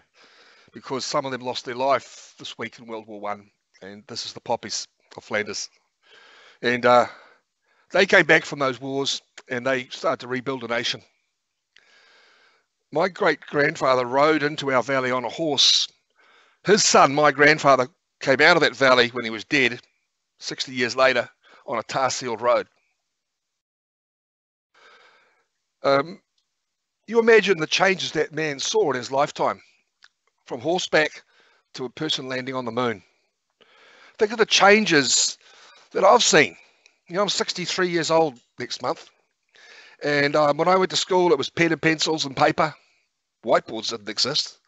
because some of them lost their life this week in World War I, and this is the poppies of Flanders. And they came back from those wars, and they started to rebuild a nation. My great-grandfather rode into our valley on a horse. His son, my grandfather, came out of that valley when he was dead, 60 years later, on a tar-sealed road. You imagine the changes that man saw in his lifetime, from horseback to a person landing on the moon. Think of the changes that I've seen. You know, I'm 63 years old next month, and when I went to school, it was pen and pencils and paper. Whiteboards didn't exist.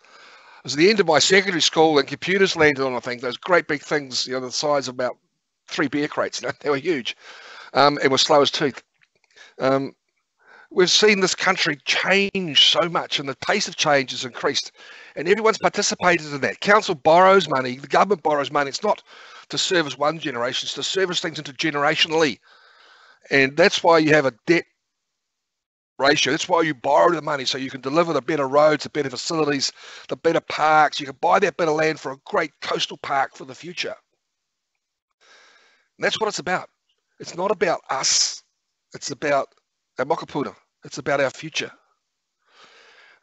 It was the end of my secondary school and computers landed on, I think, those great big things, you know, the size of about 3 beer crates, you know, they were huge and were slow as teeth. We've seen this country change so much and the pace of change has increased and everyone's participated in that. Council borrows money, the government borrows money. It's not to service one generation, it's to service things intergenerationally. And that's why you have a debt ratio. That's why you borrow the money, so you can deliver the better roads, the better facilities, the better parks. You can buy that bit of land for a great coastal park for the future. And that's what it's about. It's not about us. It's about our mokapuna. It's about our future.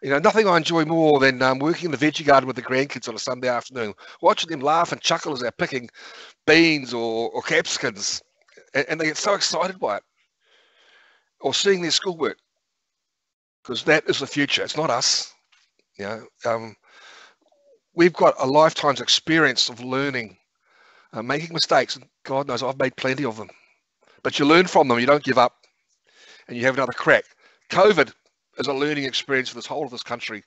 You know, nothing I enjoy more than working in the veggie garden with the grandkids on a Sunday afternoon, watching them laugh and chuckle as they're picking beans or capsicums, and they get so excited by it, or seeing their schoolwork. Because that is the future. It's not us. You know, we've got a lifetime's experience of learning, making mistakes. And God knows I've made plenty of them. But you learn from them. You don't give up, and you have another crack. COVID is a learning experience for this whole of this country.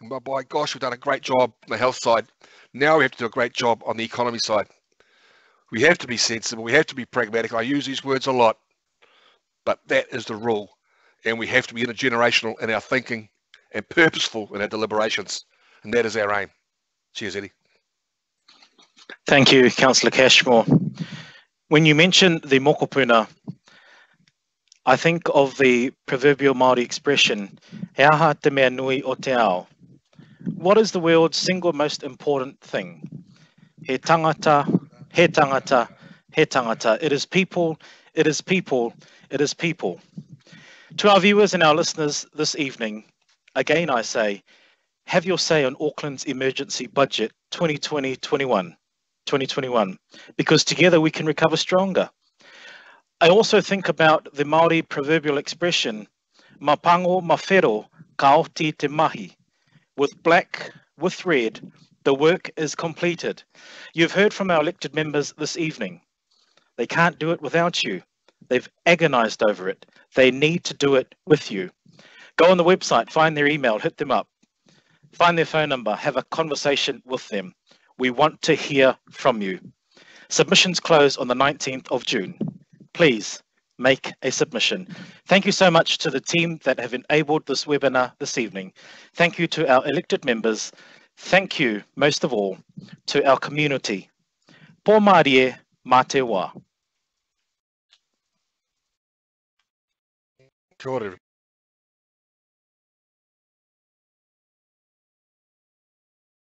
And by gosh, we've done a great job on the health side. Now we have to do a great job on the economy side. We have to be sensible. We have to be pragmatic. I use these words a lot, but that is the rule. And we have to be intergenerational in our thinking and purposeful in our deliberations. And that is our aim. Cheers, Eddie. Thank you, Councillor Cashmore. When you mention the mokopuna, I think of the proverbial Māori expression, "He aha te mea nui o te ao." What is the world's single most important thing? He tangata, he tangata, he tangata. It is people, It is people, it is people. To our viewers and our listeners this evening, again I say, have your say on Auckland's emergency budget 2020-21, because together we can recover stronger. I also think about the Māori proverbial expression, mapango mawhero kaoti te mahi. With black, with red, the work is completed. You've heard from our elected members this evening. They can't do it without you. They've agonized over it. They need to do it with you. Go on the website, find their email, hit them up. Find their phone number, have a conversation with them. We want to hear from you. Submissions close on the 19th of June. Please make a submission. Thank you so much to the team that have enabled this webinar this evening. Thank you to our elected members. Thank you, most of all, to our community. Pō Mārie, mā te wā. Kia ora.